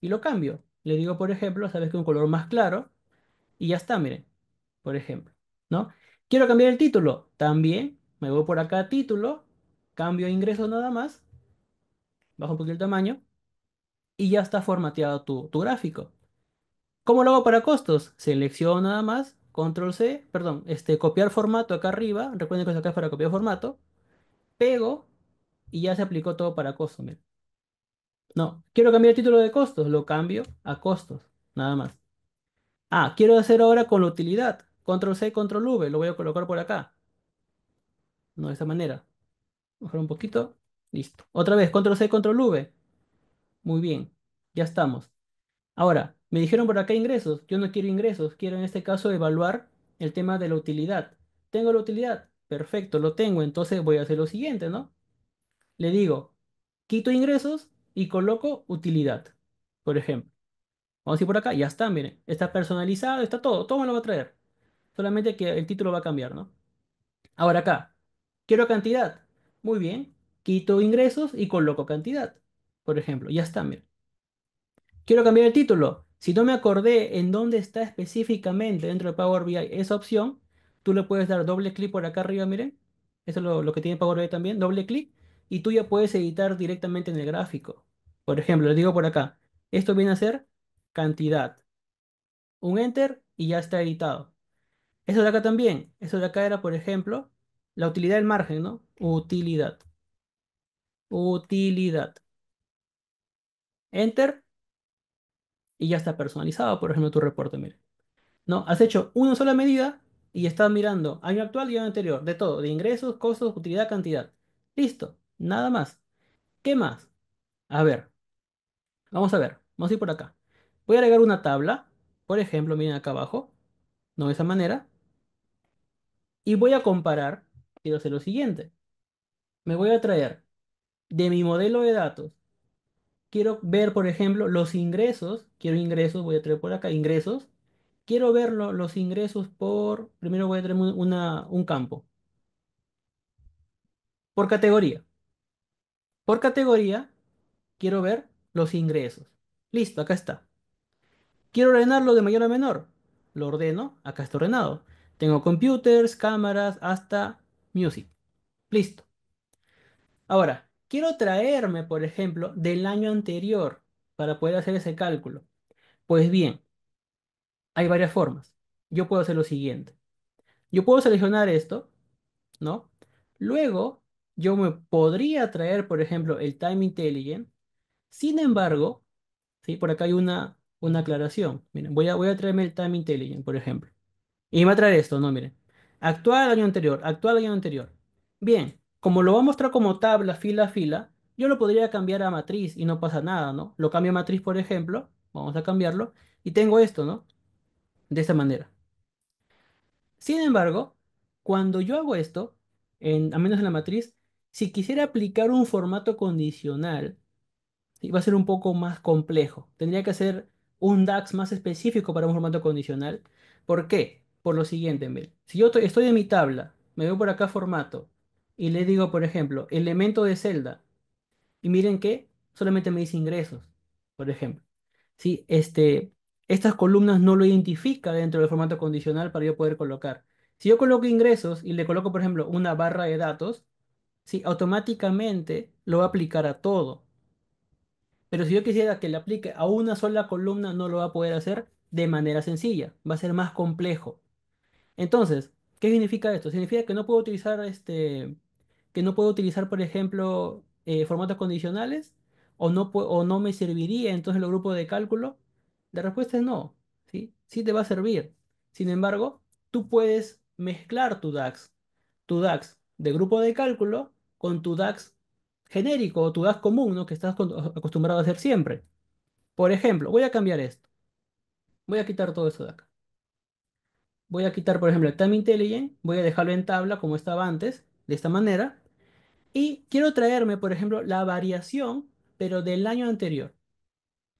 y lo cambio. Le digo, por ejemplo, ¿sabes qué? Un color más claro. Y ya está, miren, por ejemplo, ¿no? Quiero cambiar el título, también, me voy por acá a título, cambio ingresos nada más, bajo un poquito el tamaño, y ya está formateado tu gráfico. ¿Cómo lo hago para costos? Selecciono nada más, control C, perdón, copiar formato acá arriba, recuerden que acá es para copiar formato, pego, y ya se aplicó todo para costos, miren. No, quiero cambiar el título de costos, lo cambio a costos, nada más. Ah, quiero hacer ahora con la utilidad. Control C, Control V. Lo voy a colocar por acá. No, de esta manera. Bajar un poquito. Listo. Otra vez, Control C, Control V. Muy bien. Ya estamos. Ahora, me dijeron por acá ingresos. Yo no quiero ingresos. Quiero en este caso evaluar el tema de la utilidad. ¿Tengo la utilidad? Perfecto, lo tengo. Entonces voy a hacer lo siguiente, ¿no? Le digo, quito ingresos y coloco utilidad. Por ejemplo. Vamos a ir por acá, ya está, miren, está personalizado, está todo, todo me lo va a traer. Solamente que el título va a cambiar, ¿no? Ahora acá, quiero cantidad. Muy bien, quito ingresos y coloco cantidad. Por ejemplo, ya está, miren. Quiero cambiar el título. Si no me acordé en dónde está específicamente dentro de Power BI esa opción, tú le puedes dar doble clic por acá arriba, miren. Eso es lo que tiene Power BI también, doble clic. Y tú ya puedes editar directamente en el gráfico. Por ejemplo, les digo por acá, esto viene a ser cantidad, un enter y ya está editado. Eso de acá también, eso de acá era por ejemplo la utilidad del margen, ¿no? Utilidad, enter y ya está personalizado, por ejemplo tu reporte, mire, ¿no? Has hecho una sola medida y estás mirando año actual y año anterior, de todo, de ingresos, costos, utilidad, cantidad. Listo, nada más. ¿Qué más? A ver, vamos a ir por acá. Voy a agregar una tabla, por ejemplo, miren acá abajo, no de esa manera. Y voy a comparar, quiero hacer lo siguiente. Me voy a traer de mi modelo de datos. Quiero ver, por ejemplo, los ingresos. Quiero ingresos, voy a traer por acá, ingresos. Quiero ver los ingresos por, primero voy a traer un campo. Por categoría. Por categoría, quiero ver los ingresos. Listo, acá está. Quiero ordenarlo de mayor a menor. Lo ordeno. Acá está ordenado. Tengo computers, cámaras, hasta music. Listo. Ahora, quiero traerme, por ejemplo, del año anterior para poder hacer ese cálculo. Pues bien, hay varias formas. Yo puedo hacer lo siguiente. Yo puedo seleccionar esto, ¿no? Luego, yo me podría traer, por ejemplo, el Time Intelligent. Sin embargo, ¿sí? Por acá hay una aclaración. Miren, voy a traerme el Time Intelligence, por ejemplo. Y me va a traer esto, ¿no? Miren. Actual, año anterior. Actual, año anterior. Bien. Como lo va a mostrar como tabla, fila a fila, yo lo podría cambiar a matriz y no pasa nada, ¿no? Lo cambio a matriz, por ejemplo. Vamos a cambiarlo. Y tengo esto, ¿no? De esta manera. Sin embargo, cuando yo hago esto, a menos en la matriz, si quisiera aplicar un formato condicional, ¿sí? Va a ser un poco más complejo. Tendría que hacer un DAX más específico para un formato condicional. ¿Por qué? Por lo siguiente, miren. Si yo estoy en mi tabla, me voy por acá formato, y le digo, por ejemplo, elemento de celda, y miren que solamente me dice ingresos, por ejemplo. ¿Sí? Estas columnas no lo identifica dentro del formato condicional para yo poder colocar. Si yo coloco ingresos y le coloco, por ejemplo, una barra de datos, ¿sí? Automáticamente lo va a aplicar a todo. Pero si yo quisiera que le aplique a una sola columna, no lo va a poder hacer de manera sencilla. Va a ser más complejo. Entonces, ¿qué significa esto? Significa que no puedo utilizar, por ejemplo, formatos condicionales, o no me serviría entonces los grupos de cálculo. La respuesta es no, ¿sí? Sí te va a servir. Sin embargo, tú puedes mezclar tu DAX de grupo de cálculo con tu DAX genérico o tu DAX común, ¿no? Que estás acostumbrado a hacer siempre. Por ejemplo, voy a cambiar esto. Voy a quitar todo eso de acá. Voy a quitar, por ejemplo, el Time Intelligence. Voy a dejarlo en tabla como estaba antes, de esta manera. Y quiero traerme, por ejemplo, la variación, pero del año anterior.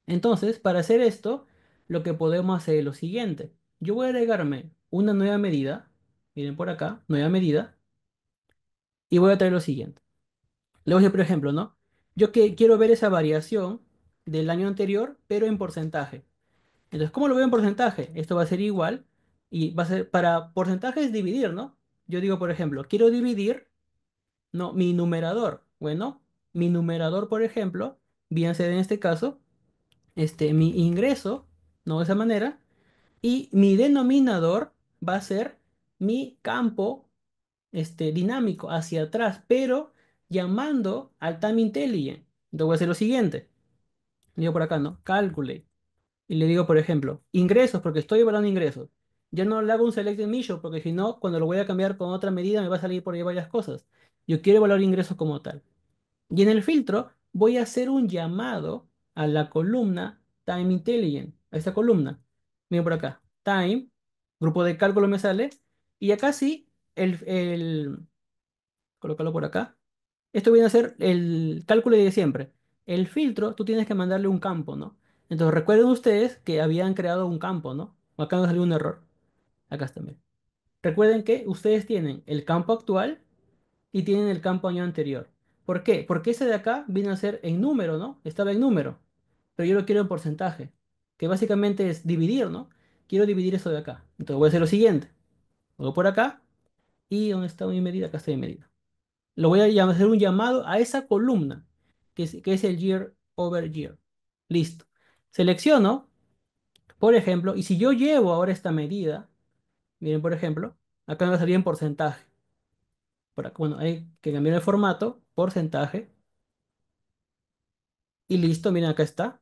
Entonces, para hacer esto, lo que podemos hacer es lo siguiente. Yo voy a agregarme una nueva medida. Miren por acá, nueva medida. Y voy a traer lo siguiente. Le voy a decir, por ejemplo, ¿no? Yo que quiero ver esa variación del año anterior, pero en porcentaje. Entonces, ¿cómo lo veo en porcentaje? Esto va a ser igual. Y va a ser, para porcentaje es dividir, ¿no? Yo digo, por ejemplo, quiero dividir, ¿no? Mi numerador. Bueno, mi numerador, por ejemplo, bien sea en este caso, mi ingreso, ¿no? De esa manera. Y mi denominador va a ser mi campo dinámico hacia atrás, pero llamando al Time Intelligent. Entonces voy a hacer lo siguiente. Digo por acá, ¿no? Calculate. Y le digo, por ejemplo, ingresos, porque estoy evaluando ingresos. Ya no le hago un select emission, porque si no, cuando lo voy a cambiar con otra medida me va a salir por ahí varias cosas. Yo quiero evaluar ingresos como tal. Y en el filtro voy a hacer un llamado a la columna Time Intelligent, a esta columna. Miren por acá, Time, grupo de cálculo me sale, y acá sí, colócalo por acá. Esto viene a ser el cálculo de siempre. El filtro, tú tienes que mandarle un campo, ¿no? Entonces recuerden ustedes que habían creado un campo, ¿no? Acá nos salió un error. Acá está, miren. Recuerden que ustedes tienen el campo actual y tienen el campo año anterior. ¿Por qué? Porque ese de acá viene a ser en número, ¿no? Estaba en número, pero yo lo quiero en porcentaje, que básicamente es dividir, ¿no? Quiero dividir eso de acá. Entonces voy a hacer lo siguiente. Voy por acá y ¿dónde está mi medida? Acá está mi medida. Lo voy a hacer un llamado a esa columna, que es el year over year. Listo. Selecciono, por ejemplo, y si yo llevo ahora esta medida, miren, por ejemplo, acá me va a salir en porcentaje. Por acá, bueno, hay que cambiar el formato, porcentaje. Y listo, miren, acá está.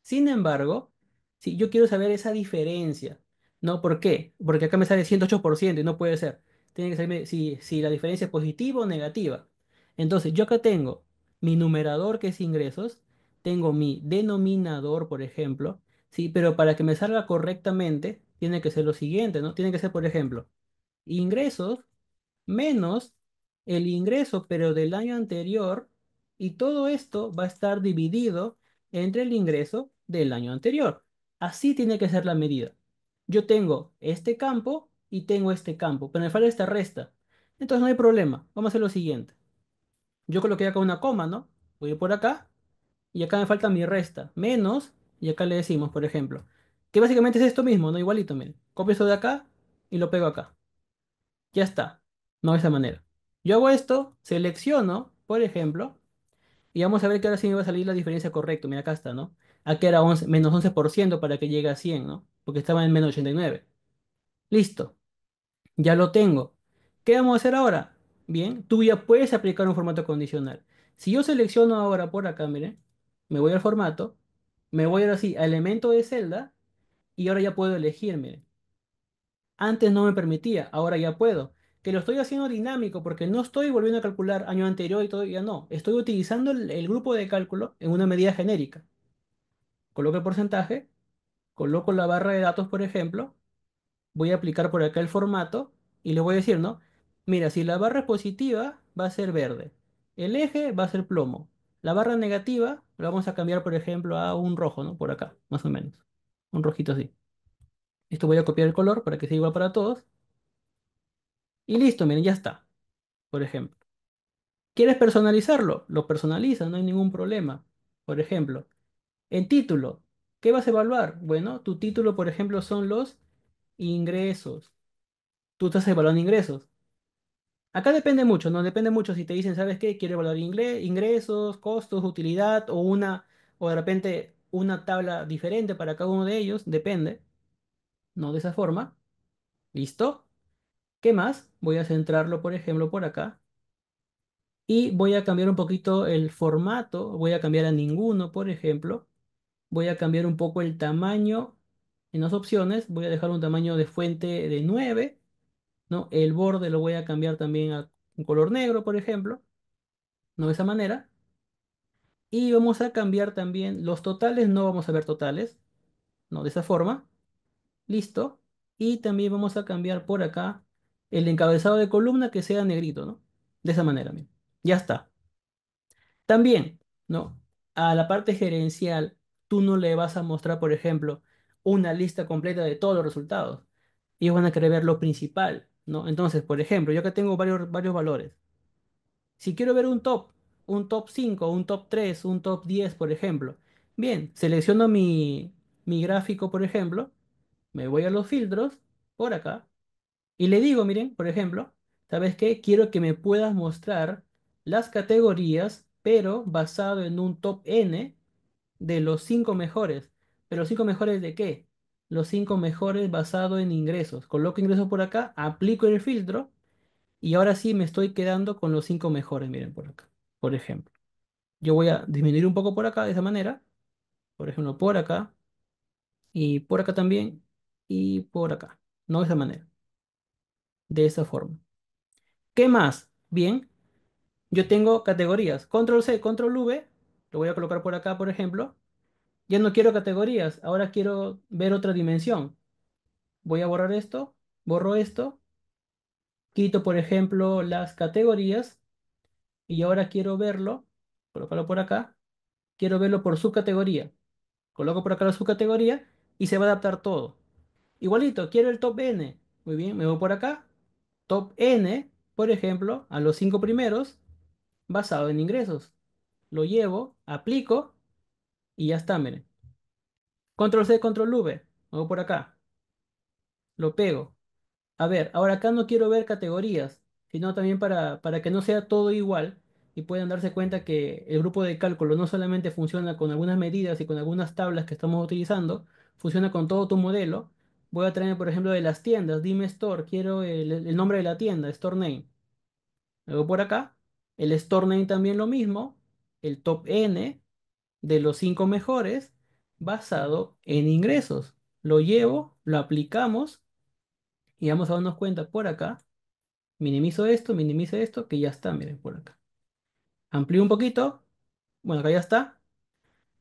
Sin embargo, si yo quiero saber esa diferencia, ¿no? ¿Por qué? Porque acá me sale 108% y no puede ser. Tiene que salirme si la diferencia es positiva o negativa. Entonces, yo acá tengo mi numerador, que es ingresos. Tengo mi denominador, por ejemplo. Sí, pero para que me salga correctamente, tiene que ser lo siguiente, ¿no? Tiene que ser, por ejemplo, ingresos menos el ingreso, pero del año anterior. Y todo esto va a estar dividido entre el ingreso del año anterior. Así tiene que ser la medida. Yo tengo este campo y tengo este campo, pero me falta esta resta. Entonces no hay problema. Vamos a hacer lo siguiente. Yo coloqué acá una coma, ¿no? Voy por acá y acá me falta mi resta. Menos, y acá le decimos, por ejemplo, que básicamente es esto mismo, ¿no? Igualito, miren. Copio esto de acá y lo pego acá. Ya está. No de esa manera. Yo hago esto, selecciono, por ejemplo, y vamos a ver que ahora sí me va a salir la diferencia correcta. Mira, acá está, ¿no? Aquí era menos 11% para que llegue a 100, ¿no? Porque estaba en menos 89. Listo. Ya lo tengo. ¿Qué vamos a hacer ahora? Bien, tú ya puedes aplicar un formato condicional. Si yo selecciono ahora por acá, miren, me voy al formato, me voy ahora sí a elemento de celda, y ahora ya puedo elegir, miren. Antes no me permitía, ahora ya puedo. Que lo estoy haciendo dinámico porque no estoy volviendo a calcular año anterior y todavía no. Estoy utilizando el grupo de cálculo en una medida genérica. Coloco el porcentaje, coloco la barra de datos, por ejemplo. Voy a aplicar por acá el formato y le voy a decir, ¿no? Mira, si la barra es positiva, va a ser verde. El eje va a ser plomo. La barra negativa la vamos a cambiar, por ejemplo, a un rojo, ¿no? Por acá, más o menos. Un rojito así. Esto voy a copiar el color para que sea igual para todos. Y listo, miren, ya está. Por ejemplo. ¿Quieres personalizarlo? Lo personalizas, no hay ningún problema. Por ejemplo, en título, ¿qué vas a evaluar? Bueno, tu título, por ejemplo, son los ingresos. Tú estás evaluando ingresos. Acá depende mucho, ¿no? Depende mucho si te dicen, ¿sabes qué? Quiero evaluar ingresos, costos, utilidad o de repente una tabla diferente para cada uno de ellos. Depende, ¿no? De esa forma. ¿Listo? ¿Qué más? Voy a centrarlo, por ejemplo, por acá. Y voy a cambiar un poquito el formato. Voy a cambiar a ninguno, por ejemplo. Voy a cambiar un poco el tamaño en las opciones. Voy a dejar un tamaño de fuente de 9. ¿No? El borde lo voy a cambiar también a un color negro, por ejemplo. ¿No? De esa manera. Y vamos a cambiar también los totales. No vamos a ver totales. ¿No? De esa forma. Listo. Y también vamos a cambiar por acá el encabezado de columna que sea negrito, ¿no? De esa manera, miren. Ya está. También, ¿no? A la parte gerencial, tú no le vas a mostrar, por ejemplo, una lista completa de todos los resultados. Ellos van a querer ver lo principal, ¿no? Entonces, por ejemplo, yo acá tengo varios valores. Si quiero ver un top 5, un top 3, un top 10, por ejemplo. Bien, selecciono mi gráfico, por ejemplo. Me voy a los filtros, por acá. Y le digo, miren, por ejemplo, ¿sabes qué? Quiero que me puedas mostrar las categorías, pero basado en un top N de los 5 mejores. ¿Pero los 5 mejores de qué? Los 5 mejores basado en ingresos. Coloco ingresos por acá, aplico el filtro y ahora sí me estoy quedando con los 5 mejores, miren, por acá. Por ejemplo, yo voy a disminuir un poco por acá de esa manera. Por ejemplo, por acá y por acá también y por acá. No de esa manera. De esa forma. ¿Qué más? Bien. Yo tengo categorías, control C, control V, lo voy a colocar por acá, por ejemplo. Ya no quiero categorías, ahora quiero ver otra dimensión. Voy a borrar esto, borro esto, quito, por ejemplo, las categorías y ahora quiero verlo, colocarlo por acá, quiero verlo por subcategoría. Coloco por acá la subcategoría y se va a adaptar todo. Igualito, quiero el top N. Muy bien, me voy por acá, top N, por ejemplo, a los 5 primeros. Basado en ingresos. Lo llevo, aplico y ya está, miren. Control C, control V. Me voy por acá. Lo pego. A ver, ahora acá no quiero ver categorías, sino también para que no sea todo igual y puedan darse cuenta que el grupo de cálculo no solamente funciona con algunas medidas y con algunas tablas que estamos utilizando, funciona con todo tu modelo. Voy a traer, por ejemplo, de las tiendas. Dime Store, quiero el nombre de la tienda, Store Name. Me voy por acá. El Store Name también lo mismo, el top N de los 5 mejores basado en ingresos. Lo llevo, lo aplicamos y vamos a darnos cuenta por acá. Minimizo esto, que ya está, miren, por acá. Amplío un poquito. Bueno, acá ya está.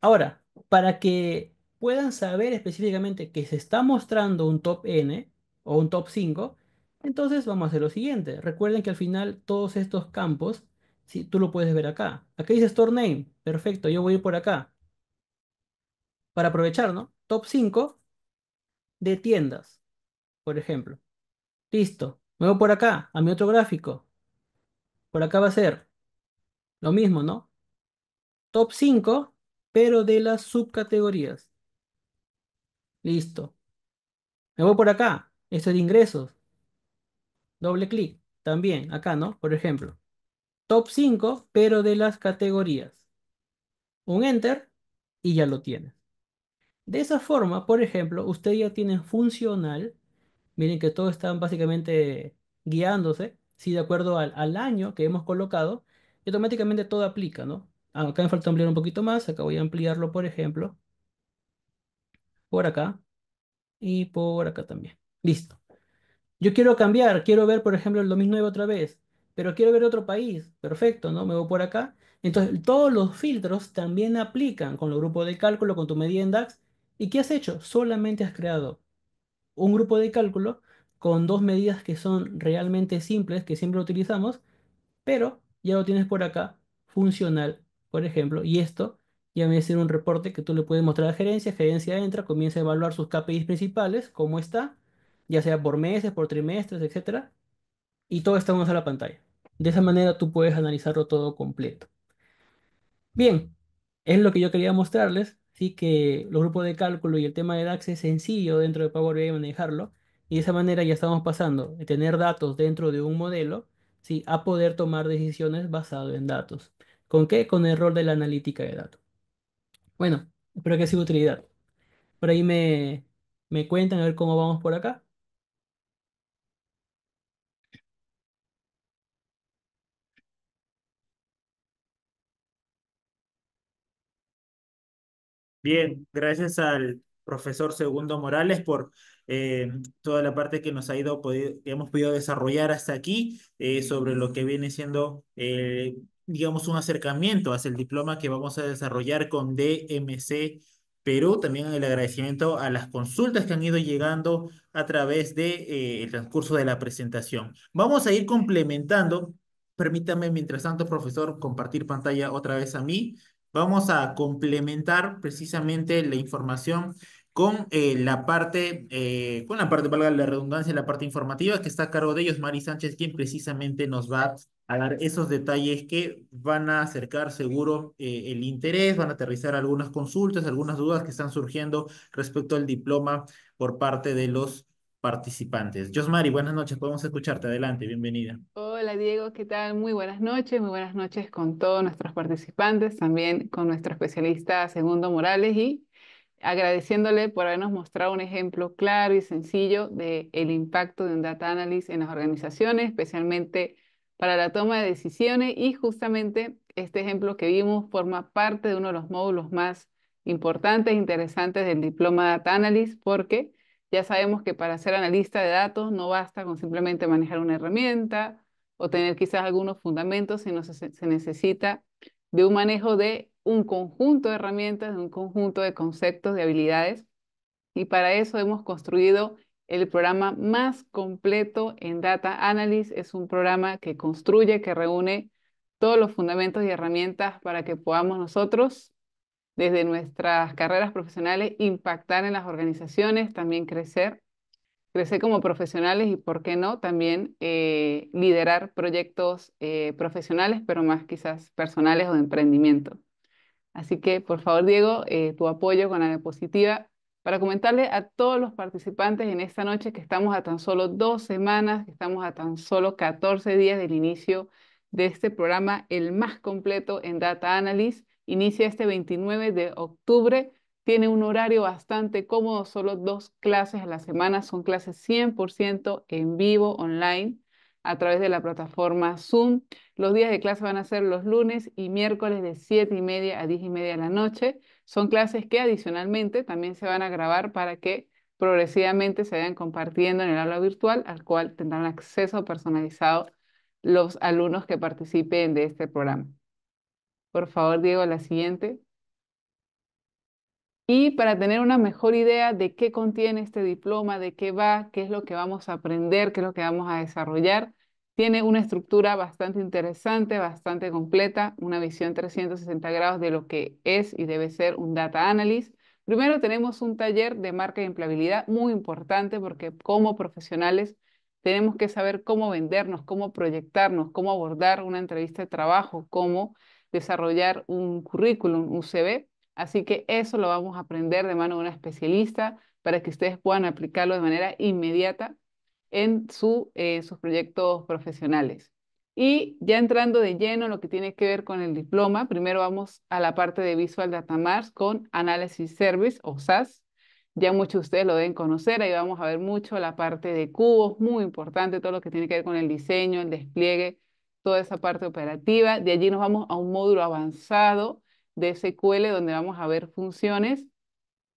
Ahora, para que puedan saber específicamente que se está mostrando un top N o un top 5, entonces vamos a hacer lo siguiente. Recuerden que al final todos estos campos, sí, tú lo puedes ver acá. Aquí dice Store Name. Perfecto, yo voy a ir por acá. Para aprovechar, ¿no? Top 5 de tiendas, por ejemplo. Listo. Me voy por acá, a mi otro gráfico. Por acá va a ser lo mismo, ¿no? Top 5, pero de las subcategorías. Listo. Me voy por acá. Esto es de ingresos. Doble clic. También, acá, ¿no? Por ejemplo. Top 5, pero de las categorías. Un Enter y ya lo tienes. De esa forma, por ejemplo, ustedes ya tienen funcional. Miren que todos están básicamente guiándose, sí, de acuerdo al año que hemos colocado. Y automáticamente todo aplica, ¿no? Acá me falta ampliar un poquito más. Acá voy a ampliarlo, por ejemplo. Por acá. Y por acá también. Listo. Yo quiero cambiar. Quiero ver, por ejemplo, el 2009 otra vez. Pero quiero ver otro país, perfecto, ¿no? Me voy por acá. Entonces, todos los filtros también aplican con los grupos de cálculo, con tu medida en DAX. ¿Y qué has hecho? Solamente has creado un grupo de cálculo con dos medidas que son realmente simples, que siempre utilizamos, pero ya lo tienes por acá, funcional, por ejemplo, y esto ya me sirve un reporte que tú le puedes mostrar a gerencia. Gerencia entra, comienza a evaluar sus KPIs principales, cómo está, ya sea por meses, por trimestres, etcétera, y todo está en una sola pantalla. De esa manera tú puedes analizarlo todo completo. Bien, es lo que yo quería mostrarles. Así que los grupos de cálculo y el tema de DAX es sencillo dentro de Power BI manejarlo. Y de esa manera ya estamos pasando de tener datos dentro de un modelo, ¿sí?, a poder tomar decisiones basado en datos. ¿Con qué? Con el rol de la analítica de datos. Bueno, espero que haya sido de utilidad. Por ahí me cuentan a ver cómo vamos por acá. Bien, gracias al profesor Segundo Morales por toda la parte que nos ha ido, que hemos podido desarrollar hasta aquí sobre lo que viene siendo, digamos, un acercamiento hacia el diploma que vamos a desarrollar con DMC Perú. También el agradecimiento a las consultas que han ido llegando a través de, el transcurso de la presentación. Vamos a ir complementando. Permítame, mientras tanto, profesor, compartir pantalla otra vez a mí. Vamos a complementar precisamente la información con la parte, valga la redundancia, la parte informativa que está a cargo de Yosmari Sánchez, quien precisamente nos va a dar esos detalles que van a acercar seguro el interés, van a aterrizar algunas consultas, algunas dudas que están surgiendo respecto al diploma por parte de los participantes. Yosmari, buenas noches, podemos escucharte. Adelante, bienvenida. Hola Diego, ¿qué tal? Muy buenas noches con todos nuestros participantes, también con nuestro especialista Segundo Morales, y agradeciéndole por habernos mostrado un ejemplo claro y sencillo del impacto de un data analysis en las organizaciones, especialmente para la toma de decisiones, y justamente este ejemplo que vimos forma parte de uno de los módulos más importantes e interesantes del diploma Data Analyst, porque ya sabemos que para ser analista de datos no basta con simplemente manejar una herramienta o tener quizás algunos fundamentos, sino se necesita de un manejo de un conjunto de herramientas, de un conjunto de conceptos, de habilidades. Y para eso hemos construido el programa más completo en Data Analysis. Es un programa que construye, que reúne todos los fundamentos y herramientas para que podamos nosotros, desde nuestras carreras profesionales, impactar en las organizaciones, también crecer como profesionales y, por qué no, también liderar proyectos profesionales, pero más quizás personales o de emprendimiento. Así que, por favor, Diego, tu apoyo con la diapositiva para comentarle a todos los participantes en esta noche que estamos a tan solo 2 semanas, que estamos a tan solo 14 días del inicio de este programa, el más completo en Data Analysis. Inicia este 29 de octubre, tiene un horario bastante cómodo, solo 2 clases a la semana, son clases 100% en vivo, online, a través de la plataforma Zoom. Los días de clase van a ser los lunes y miércoles de 7:30 a 10:30 de la noche. Son clases que adicionalmente también se van a grabar para que progresivamente se vayan compartiendo en el aula virtual, al cual tendrán acceso personalizado los alumnos que participen de este programa. Por favor, Diego, la siguiente. Y para tener una mejor idea de qué contiene este diploma, de qué va, qué es lo que vamos a aprender, qué es lo que vamos a desarrollar, tiene una estructura bastante interesante, bastante completa, una visión 360 grados de lo que es y debe ser un Data Analyst. Primero tenemos un taller de marca y empleabilidad muy importante, porque como profesionales tenemos que saber cómo vendernos, cómo proyectarnos, cómo abordar una entrevista de trabajo, cómo desarrollar un currículum, un CV. Así que eso lo vamos a aprender de mano de una especialista para que ustedes puedan aplicarlo de manera inmediata en sus proyectos profesionales. Y ya entrando de lleno en lo que tiene que ver con el diploma, primero vamos a la parte de Visual Data Mart con Analysis Service o SAS. Ya muchos de ustedes lo deben conocer, ahí vamos a ver mucho la parte de cubos, muy importante, todo lo que tiene que ver con el diseño, el despliegue, toda esa parte operativa. De allí nos vamos a un módulo avanzado de SQL, donde vamos a ver funciones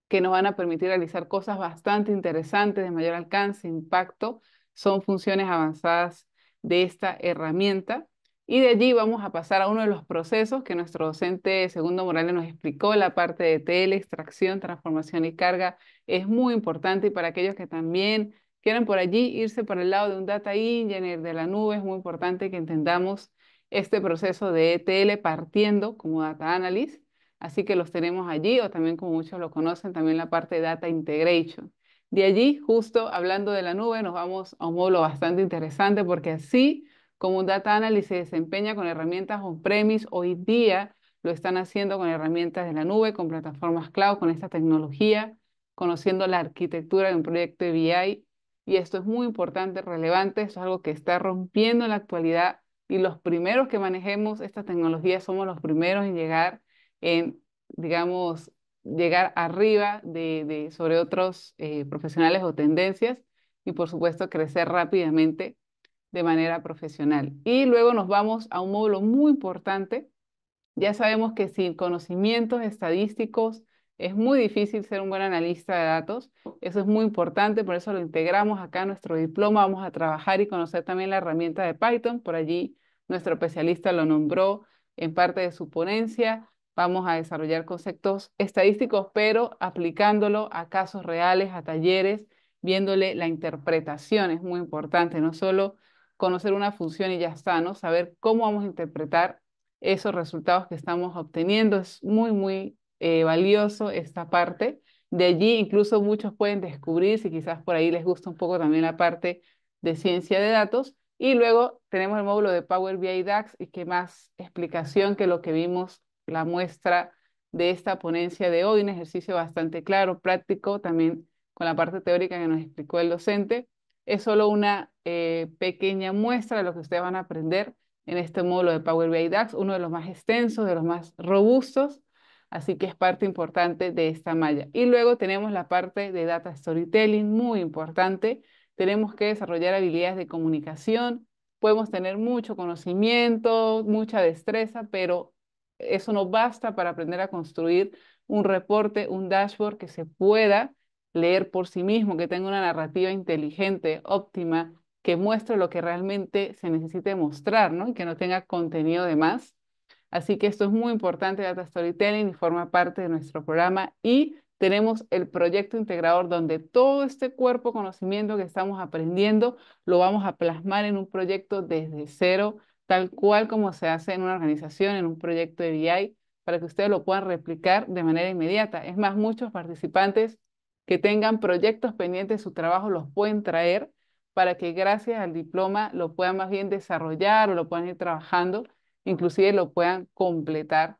que nos van a permitir realizar cosas bastante interesantes, de mayor alcance, impacto. Son funciones avanzadas de esta herramienta. Y de allí vamos a pasar a uno de los procesos que nuestro docente Segundo Morales nos explicó, la parte de ETL, extracción, transformación y carga. Es muy importante, y para aquellos que también quieran por allí irse para el lado de un Data Engineer, de la nube, es muy importante que entendamos este proceso de ETL partiendo como Data Analyst. Así que los tenemos allí, o también, como muchos lo conocen, también la parte de Data Integration. De allí, justo hablando de la nube, nos vamos a un módulo bastante interesante, porque así como un Data Analyst se desempeña con herramientas on-premise. Hoy día lo están haciendo con herramientas de la nube, con plataformas cloud, con esta tecnología, conociendo la arquitectura de un proyecto de BI. Y esto es muy importante, relevante, esto es algo que está rompiendo en la actualidad y los primeros que manejemos esta tecnología somos los primeros en llegar llegar arriba sobre otros profesionales o tendencias y por supuesto crecer rápidamente de manera profesional. Y luego nos vamos a un módulo muy importante. Ya sabemos que sin conocimientos estadísticos es muy difícil ser un buen analista de datos. Eso es muy importante, por eso lo integramos acá a nuestro diploma. Vamos a trabajar y conocer también la herramienta de Python. Por allí nuestro especialista lo nombró en parte de su ponencia. Vamos a desarrollar conceptos estadísticos, pero aplicándolo a casos reales, a talleres, viéndole la interpretación. Es muy importante, no solo conocer una función y ya está, ¿no? Saber cómo vamos a interpretar esos resultados que estamos obteniendo. Es muy, muy valioso esta parte. De allí incluso muchos pueden descubrir, si quizás por ahí les gusta un poco también la parte de ciencia de datos. Y luego tenemos el módulo de Power BI DAX y qué más explicación que lo que vimos la muestra de esta ponencia de hoy, un ejercicio bastante claro, práctico, también con la parte teórica que nos explicó el docente. Es solo una pequeña muestra de lo que ustedes van a aprender en este módulo de Power BI DAX, uno de los más extensos, de los más robustos, así que es parte importante de esta malla. Y luego tenemos la parte de Data Storytelling, muy importante. Tenemos que desarrollar habilidades de comunicación, podemos tener mucho conocimiento, mucha destreza, pero eso no basta para aprender a construir un reporte, un dashboard que se pueda leer por sí mismo, que tenga una narrativa inteligente, óptima, que muestre lo que realmente se necesite mostrar, ¿no? Y que no tenga contenido de más. Así que esto es muy importante, Data Storytelling, y forma parte de nuestro programa. Y tenemos el proyecto integrador donde todo este cuerpo de conocimiento que estamos aprendiendo lo vamos a plasmar en un proyecto desde cero, tal cual como se hace en una organización, en un proyecto de BI, para que ustedes lo puedan replicar de manera inmediata. Es más, muchos participantes que tengan proyectos pendientes de su trabajo los pueden traer para que gracias al diploma lo puedan más bien desarrollar o lo puedan ir trabajando, inclusive lo puedan completar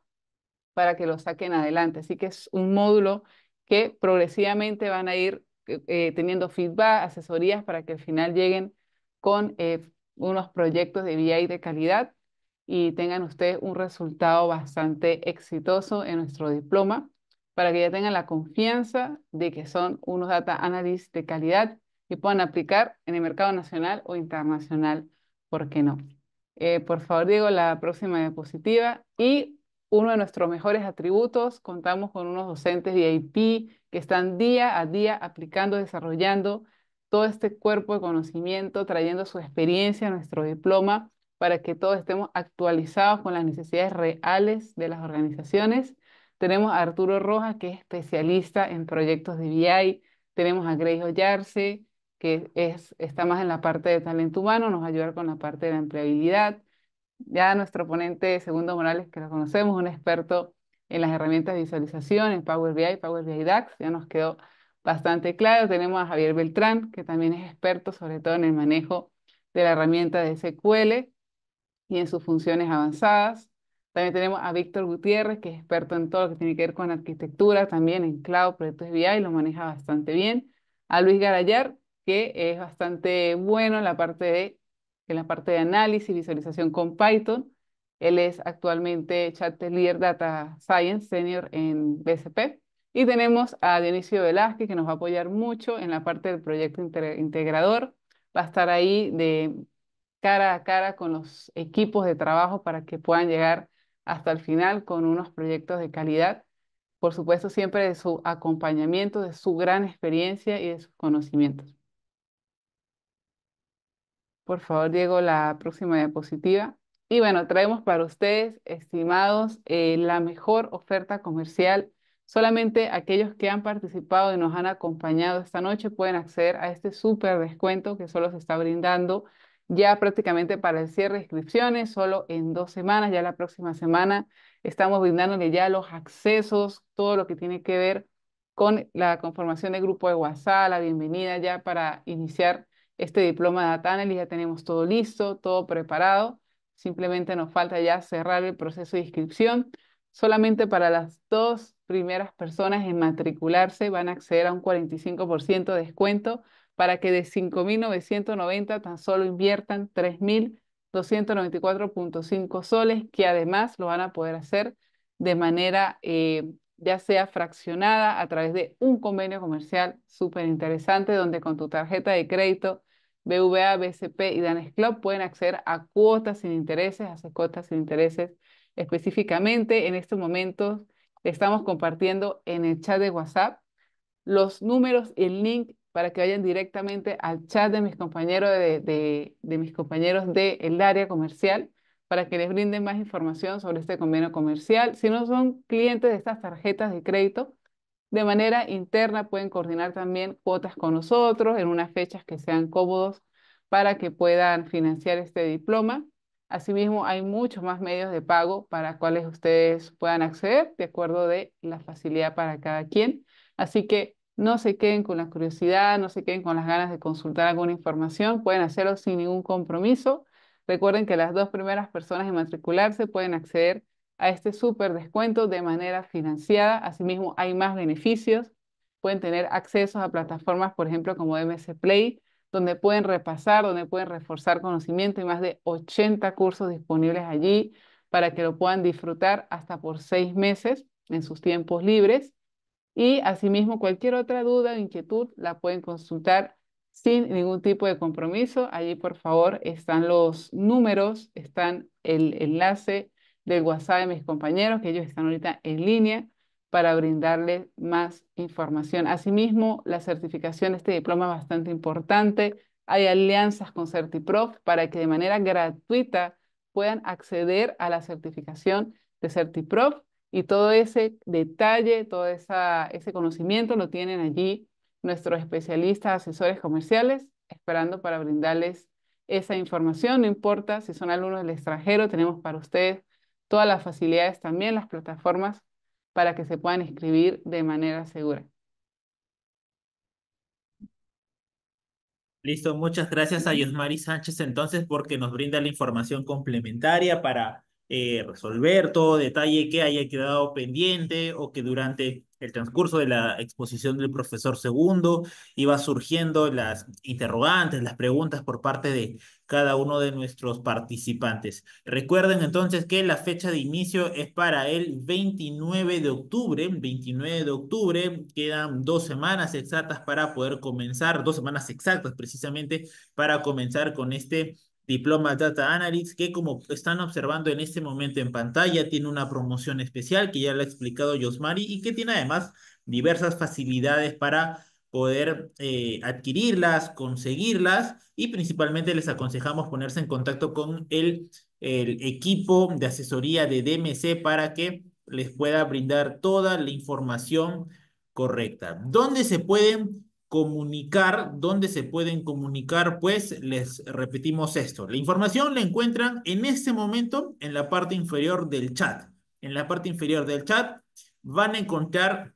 para que lo saquen adelante. Así que es un módulo que progresivamente van a ir teniendo feedback, asesorías, para que al final lleguen con unos proyectos de BI de calidad y tengan ustedes un resultado bastante exitoso en nuestro diploma para que ya tengan la confianza de que son unos data analysts de calidad y puedan aplicar en el mercado nacional o internacional, ¿por qué no? Por favor, Diego, la próxima diapositiva. Y uno de nuestros mejores atributos, contamos con unos docentes VIP que están día a día aplicando, desarrollando todo este cuerpo de conocimiento, trayendo su experiencia a nuestro diploma para que todos estemos actualizados con las necesidades reales de las organizaciones. Tenemos a Arturo Rojas, que es especialista en proyectos de BI. Tenemos a Grey Oyarce, que está más en la parte de talento humano, nos va a ayudar con la parte de la empleabilidad. Ya nuestro ponente Segundo Morales, que lo conocemos, un experto en las herramientas de visualización, en Power BI, Power BI DAX, ya nos quedó bastante claro. Tenemos a Javier Beltrán, que también es experto sobre todo en el manejo de la herramienta de SQL y en sus funciones avanzadas. También tenemos a Víctor Gutiérrez, que es experto en todo lo que tiene que ver con arquitectura, también en cloud, proyectos de BI, y lo maneja bastante bien. A Luis Garayar, que es bastante bueno en la parte de análisis y visualización con Python. Él es actualmente Charter Leader Data Science Senior en BCP. Y tenemos a Dionisio Velázquez, que nos va a apoyar mucho en la parte del proyecto integrador. Va a estar ahí de cara a cara con los equipos de trabajo para que puedan llegar hasta el final con unos proyectos de calidad. Por supuesto, siempre de su acompañamiento, de su gran experiencia y de sus conocimientos. Por favor, Diego, la próxima diapositiva. Y bueno, traemos para ustedes, estimados, la mejor oferta comercial. Solamente aquellos que han participado y nos han acompañado esta noche pueden acceder a este súper descuento que solo se está brindando ya prácticamente para el cierre de inscripciones, solo en 2 semanas. Ya la próxima semana estamos brindándole ya los accesos, todo lo que tiene que ver con la conformación del grupo de WhatsApp, la bienvenida ya para iniciar este diploma de Data Analyst, ya tenemos todo listo, todo preparado. Simplemente nos falta ya cerrar el proceso de inscripción. Solamente para las dos primeras personas en matricularse van a acceder a un 45% de descuento para que de 5.990 tan solo inviertan 3.294.5 soles, que además lo van a poder hacer de manera ya sea fraccionada a través de un convenio comercial súper interesante, donde con tu tarjeta de crédito BVA, BCP y Danes Club pueden acceder a cuotas sin intereses, hacer cuotas sin intereses específicamente. En estos momentos estamos compartiendo en el chat de WhatsApp los números y el link para que vayan directamente al chat de mis compañeros del área comercial para que les brinden más información sobre este convenio comercial. Si no son clientes de estas tarjetas de crédito, de manera interna pueden coordinar también cuotas con nosotros en unas fechas que sean cómodos para que puedan financiar este diploma. Asimismo, hay muchos más medios de pago para cuales ustedes puedan acceder de acuerdo de la facilidad para cada quien. Así que no se queden con la curiosidad, no se queden con las ganas de consultar alguna información. Pueden hacerlo sin ningún compromiso. Recuerden que las dos primeras personas en matricularse pueden acceder a este súper descuento de manera financiada. Asimismo, hay más beneficios. Pueden tener acceso a plataformas, por ejemplo, como DMC Play, donde pueden repasar, donde pueden reforzar conocimiento. Hay más de 80 cursos disponibles allí para que lo puedan disfrutar hasta por 6 meses en sus tiempos libres. Y asimismo, cualquier otra duda o inquietud la pueden consultar sin ningún tipo de compromiso. Allí, por favor, están los números, están el enlace del WhatsApp de mis compañeros, que ellos están ahorita en línea para brindarles más información. Asimismo, la certificación de este diploma es bastante importante. Hay alianzas con CertiProf para que de manera gratuita puedan acceder a la certificación de CertiProf, y todo ese detalle, todo ese conocimiento lo tienen allí nuestros especialistas, asesores comerciales, esperando para brindarles esa información. No importa si son alumnos del extranjero, tenemos para ustedes todas las facilidades, también las plataformas para que se puedan inscribir de manera segura. Listo, muchas gracias a Yosmari Sánchez entonces, porque nos brinda la información complementaria para resolver todo detalle que haya quedado pendiente o que durante el transcurso de la exposición del profesor Segundo iba surgiendo las interrogantes, las preguntas por parte de cada uno de nuestros participantes. Recuerden entonces que la fecha de inicio es para el 29 de octubre. 29 de octubre, quedan 2 semanas exactas para poder comenzar, 2 semanas exactas precisamente para comenzar con este diploma Data Analyst, que como están observando en este momento en pantalla, tiene una promoción especial que ya lo ha explicado Yosmari y que tiene además diversas facilidades para poder adquirirlas, conseguirlas, y principalmente les aconsejamos ponerse en contacto con el equipo de asesoría de DMC para que les pueda brindar toda la información correcta. ¿Dónde se pueden comunicar? ¿Dónde se pueden comunicar? Pues les repetimos esto. La información la encuentran en este momento en la parte inferior del chat. En la parte inferior del chat van a encontrar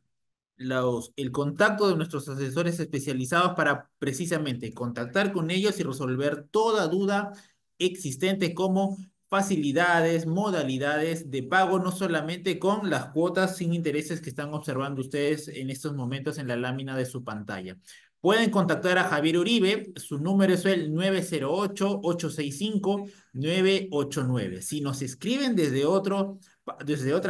el contacto de nuestros asesores especializados para precisamente contactar con ellos y resolver toda duda existente como facilidades, modalidades de pago, no solamente con las cuotas sin intereses que están observando ustedes en estos momentos en la lámina de su pantalla. Pueden contactar a Javier Uribe, su número es el 908-865-989. Si nos escriben desde otra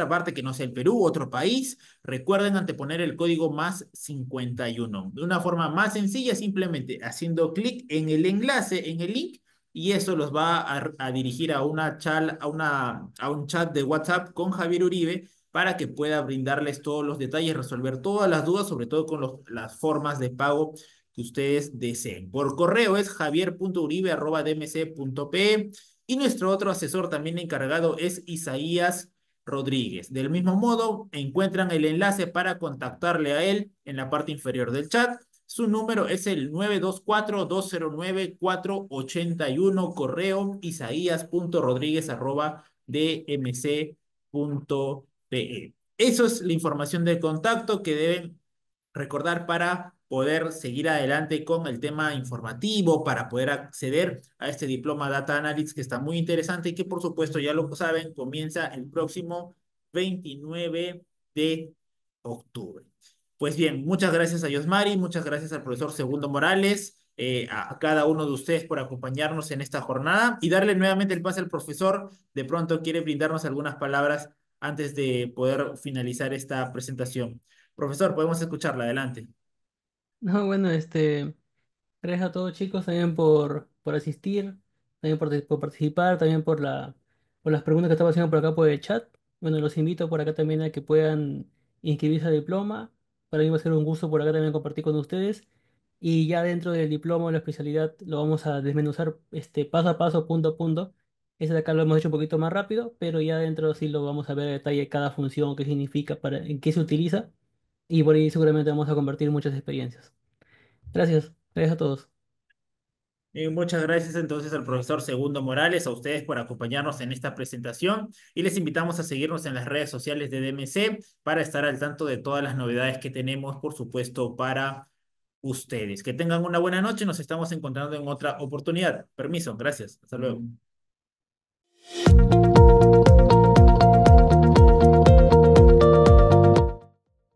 parte que no sea el Perú, otro país, recuerden anteponer el código más 51. De una forma más sencilla, simplemente haciendo clic en el enlace, en el link, y eso los va a dirigir a un chat de WhatsApp con Javier Uribe para que pueda brindarles todos los detalles, resolver todas las dudas, sobre todo con las formas de pago que ustedes deseen. Por correo es javier.uribe@dmc.pe, y nuestro otro asesor también encargado es Isaías Rodríguez. Del mismo modo, encuentran el enlace para contactarle a él en la parte inferior del chat. Su número es el 924-209-481, correo isaías.rodríguez@dmc.pe. Eso es la información de contacto que deben recordar para poder seguir adelante con el tema informativo, para poder acceder a este diploma Data Analyst que está muy interesante y que, por supuesto, ya lo saben, comienza el próximo 29 de octubre. Pues bien, muchas gracias a Yosmari, muchas gracias al profesor Segundo Morales, a cada uno de ustedes por acompañarnos en esta jornada y darle nuevamente el pase al profesor. De pronto quiere brindarnos algunas palabras antes de poder finalizar esta presentación. Profesor, podemos escucharla, adelante. No, bueno, gracias a todos, chicos, también por asistir, también por participar, también por las preguntas que estaba haciendo por acá por el chat. Bueno, los invito por acá también a que puedan inscribirse al diploma. Para mí va a ser un gusto por acá también compartir con ustedes. Y ya dentro del diploma, la especialidad, lo vamos a desmenuzar paso a paso, punto a punto. Ese de acá lo hemos hecho un poquito más rápido, pero ya dentro sí lo vamos a ver a detalle cada función, qué significa, en qué se utiliza. Y por ahí seguramente vamos a compartir muchas experiencias. Gracias. Gracias a todos. Y muchas gracias entonces al profesor Segundo Morales, a ustedes por acompañarnos en esta presentación, y les invitamos a seguirnos en las redes sociales de DMC para estar al tanto de todas las novedades que tenemos, por supuesto, para ustedes. Que tengan una buena noche, nos estamos encontrando en otra oportunidad. Permiso, gracias. Hasta luego.